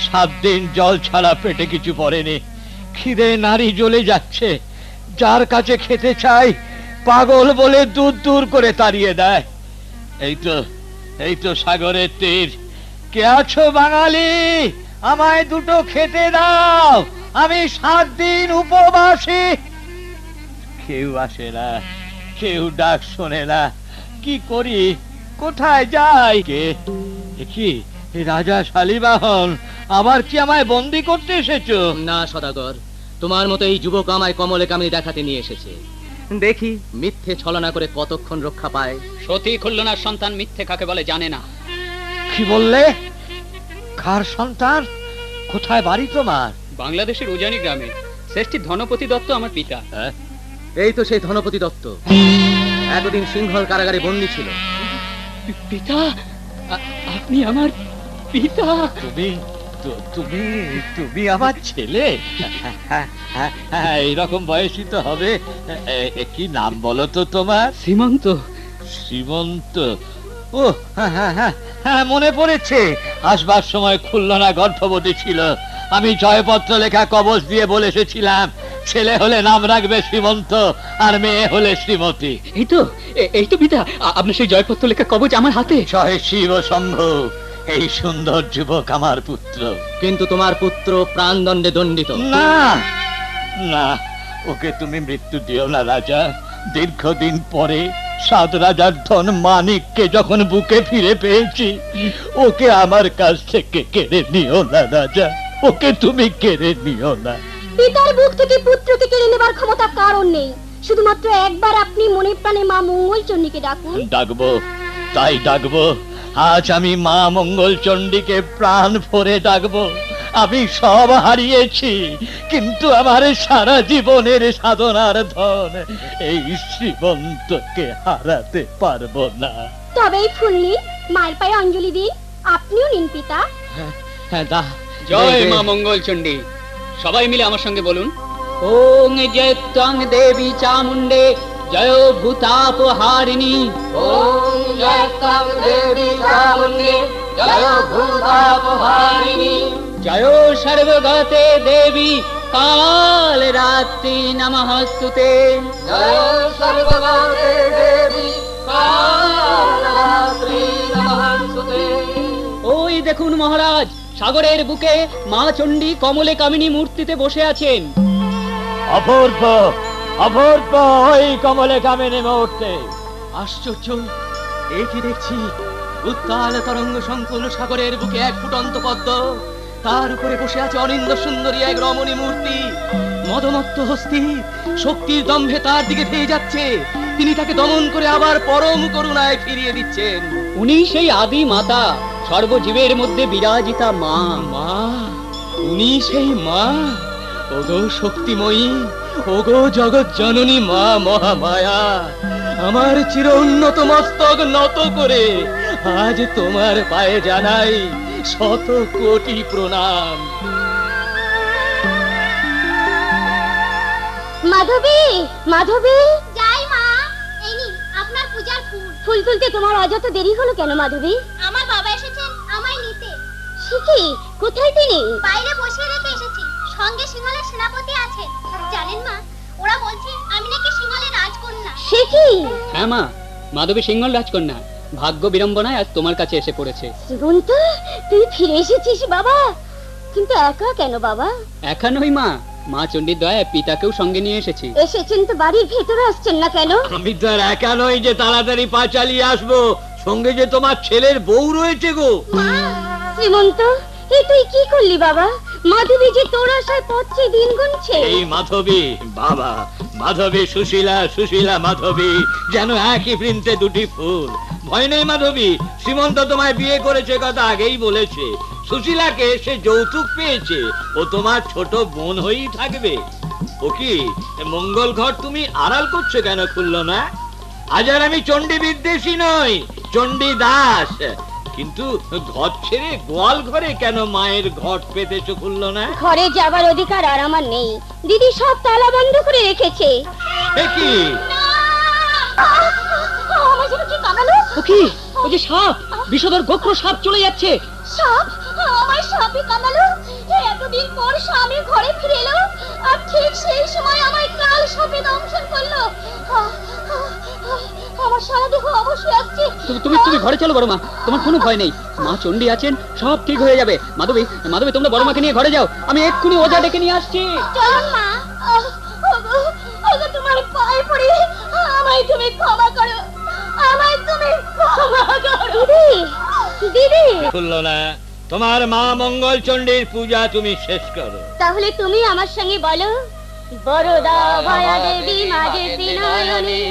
7 দিন জল ছাড়া পেটে কিছু পড়েনি, খিদে নাড়ি জ্বলে যাচ্ছে। যার কাছে খেতে চাই পাগল বলে দূর দূর করে তাড়িয়ে দেয়। এই তো সাগরের তীর। কে আছো বাঙালি, আমায় দুটো খেতে দাও, আমি 7 দিন উপবাসী। কেউ আসে না, কেউ ডাক শোনে না। কি করি, কোথায় যাই? কে কি রাজা শালিবাহন, আবার কি আমায় বন্দি করতে এসেছো? না সদাগর, তোমার মতো এই যুবক আমায় কমলে কামনি দেখাতে নিয়ে এসেছে। দেখি মিথ্যে ছলনা করে কতক্ষণ রক্ষা পায়। সতী খুল্লনার সন্তান মিথ্যে কাকে বলে জানে না। কি বললে? কার সন্তান? কোথায় বাড়ি তোমার? বাংলাদেশের উজানি গ্রামে। শ্রেষ্ঠী ধনপতি দত্ত আমার পিতা। এই তো সেই ধনপতি দত্ত, এতদিন সিংহল কারাগারে বন্দী ছিল। পিতা, আপনি আমার পিতা? তুমি আমার ছেলে? এইরকম বয়সী তো হবে। কি নাম বলো তো তোমার? শ্রীমন্ত। শ্রীমন্ত, ও হ্যাঁ মনে পড়েছে। আসবার সময় খুলনা গর্ভবতী ছিল, আমি জয়পত্র লেখা কবচ দিয়ে বলে এসেছিলাম ছেলে হলে নাম রাখবে শ্রীমন্ত আর মেয়ে হলে শ্রীমতী। এই তো পিতা, আপনি সেই জয়পত্র লেখা কবচ আমার হাতে। জয় শিব শম্ভু, এই সুন্দর যুবক আমার পুত্র। কিন্তু তোমার পুত্র প্রাণদণ্ডে দণ্ডিত। না না, ওকে তুমি মৃত্যু দিও না রাজা। দীর্ঘদিন পরে 7 রাজার ধন মানিককে যখন বুকে ফিরে পেয়েছি, ওকে আমার কাছ থেকে কেড়ে নিও না রাজা, ওকে তুমি কেড়ে নিও না। পিতার বুক থেকে পুত্রকে কেড়ে নেবার ক্ষমতা কারণ নেই। শুধুমাত্র একবার আপনি মনে প্রাণে মা মঙ্গল চণ্ডীকে ডাকুন। ডাকবো, তাই ডাকবো। আজ আমি মা মঙ্গল চণ্ডীকে প্রাণ ভরে ডাকবো। আমি সব হারিয়েছি, কিন্তু আমার সারা জীবনের সাধনার ধন এই শ্রীমন্তকে হারাতে পারবো না। তবেই ফুলনি মার পায়ে অঞ্জলি দিন, আপনিও নিন পিতা। জয় মা মঙ্গল চণ্ডী। সবাই মিলে আমার সঙ্গে বলুন, ওং জয় তং দেবী চামুণ্ডে জয় ভূতাপহারিণী। ওং জয় তং দেবী চামুণ্ডে জয় ভূতাপহারিণী। জয় সর্বগতে দেবী কালরাত্রি নমঃস্তুতে। জয় সর্বগতে দেবী কালরাত্রি নমঃস্তুতে। ওই দেখুন মহারাজ, সাগরের বুকে মা চণ্ডী কমলে কামিনী মূর্তিতে বসে আছেন। অপূর্ব অপূর্ব ওই কমলে কামিনী মূর্তি। আশ্চর্য, এ কি দেখছি? उत्ताल तरंग संकुल सागरेर बुके एक फुटंत पद्म तार उपरे बसे आछे अनिंद्य सुंदरी एक रमणी मूर्ति मदमत्त हस्ती शक्तिर दम्भे तार दिके थेये जाच्छे तिनि ताके दमन करे आबार परम करुणाय फिरिये दिच्छेन उनि सेई आदि माता सर्वजीवेर मध्ये विराजिता मा मा उनि सेई मा ओगो शक्तिमयी ओगो जगत जननी मा महामाया आमार चिर उन्नत मस्तक নত करे आज तुम्हार पाए जानाई शत कोटी प्रणाम माधवी माधवी जाई मा एनी आपनार पूजार फुल तुलते तुम्हार अजत देरी हलो केन माधवी आमार बाबा एसेछेन आमाय निते शिखी कोथाय तिनी बाइरे बसे রেখে এসেছি संगे सिंहलेर सेनापति आछेन जानेन मा ওরা বলছে আমি নাকি সিংহলের রাজকন্যা সে কি হ্যাঁ মা মাধবী সিংহল রাজকন্যা भाग्य বিড়ম্বনায় আজ তোমার কাছে এসে পড়েছে শ্রীগন্ত তুই ফিরে এসেছিস বাবা কিন্তু একা কেন বাবা একা নই মা মা চণ্ডীর দয়ায় পিতাকেও সঙ্গে নিয়ে এসেছি এসেছেন তো বাড়ির ভিতরে আসছেন না কেন আমি তো একা নই যে তাড়াতাড়ি পা চালিয়ে আসবো সঙ্গে যে তোমার ছেলের বউ রয়েছে গো মা শ্রীমন্ত এই তুই কি করলি বাবা माधवी जी तोरा साथ पहुंचे दिन गुनछे ए माधवी बाबा माधवी सुशीला सुशीला माधवी जानो आकी प्रिंटे दुटी फूल भय नहीं माधवी श्रीमंत तुम्हारे बिये करेछे कथा आगेई बोलेछे सुशीला के से जौतुक पेयेछे ओ तुम्हार छोट बोन होई थाकबे ओ की मंगल घर तुमी आड़ाल करछो केन खुल्लो ना आज आर आमी चंडी विद्देशी नई चंडी दास किन्तु घर छेड़े गोवाल घरे केन मायेर घट पेतेछो खुल्लो ना घरे जाबार अधिकार आर आमार नेई दीदी सब ताला बंद करे रेखेछे ए की आमार जब की कागालो ओ की ओ जे सांप विषधर गोक्रो सांप चले जाच्छे सांप आमार सांपे कागालो ए एतदिन पर स्वामी घरे फिरेलो আর ঠিক সেই সময় আমায় কাল সাপে দংশন করলো আমার সারা দেহ অবশ্যই আসছে তুমি তুমি ঘরে চলো বড় মা তোমার কোনো ভয় নেই মা চণ্ডী আছেন সব ঠিক হয়ে যাবে মাধবী মাধবী তোমরা বড় মাকে নিয়ে ঘরে যাও আমি এক্ষুনি ওঝা ডেকে নিয়ে আসছি চলুন মা ওগো ওগো তোমার পায়ে পড়ি আমায় তুমি ক্ষমা করো আমায় তুমি ক্ষমা করো দিদি বললো না तुम्हार माँ मंगल चंडीर पूजा तुम्हें शेष करो ताहले तुम्हें आमार संगे बोलो बरोदा भया देवी माझे श्रीनयनी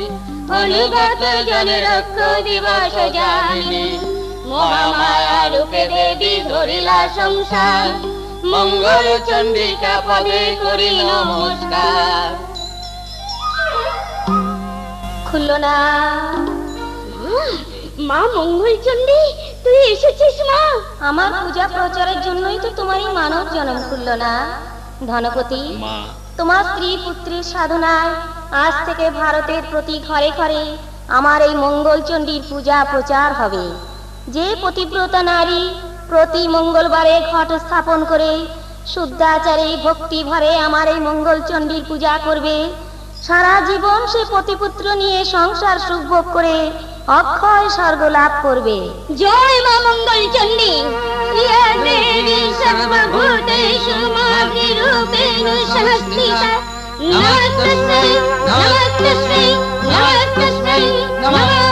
अनुगत जन रक्ष दिवस जानी महामाया रूपे देवी धरिला संसार मंगल चंडिका पदे करी नमस्कार खुल्लो ना माँ मंगल चंडी तू एसेছিস মা আমার পূজা প্রচারের জন্যই তো তোমারই মানব জন্ম হলো না ধনপতি মা তোমার স্ত্রী পুত্রের সাধনায় আজ থেকে ভারতের প্রতি ঘরে ঘরে আমার এই মঙ্গল চণ্ডীর পূজা প্রচার হবে যে প্রতিব্রতা নারী প্রতি মঙ্গলবারে ঘট স্থাপন করে শুদ্ধাচারে ভক্তি ভরে আমার এই মঙ্গল চণ্ডীর পূজা করবে সারা জীবন সে পতি পুত্র নিয়ে সংসার সুখ ভোগ করে अक्षय स्वर्ग लाभ करबे जय मा मंगल चंडी या देवी सर्वभूतेषु मातृ रूपेण सहस्रिता नमस्तस्यै नमस्तस्यै नमस्तस्यै नमः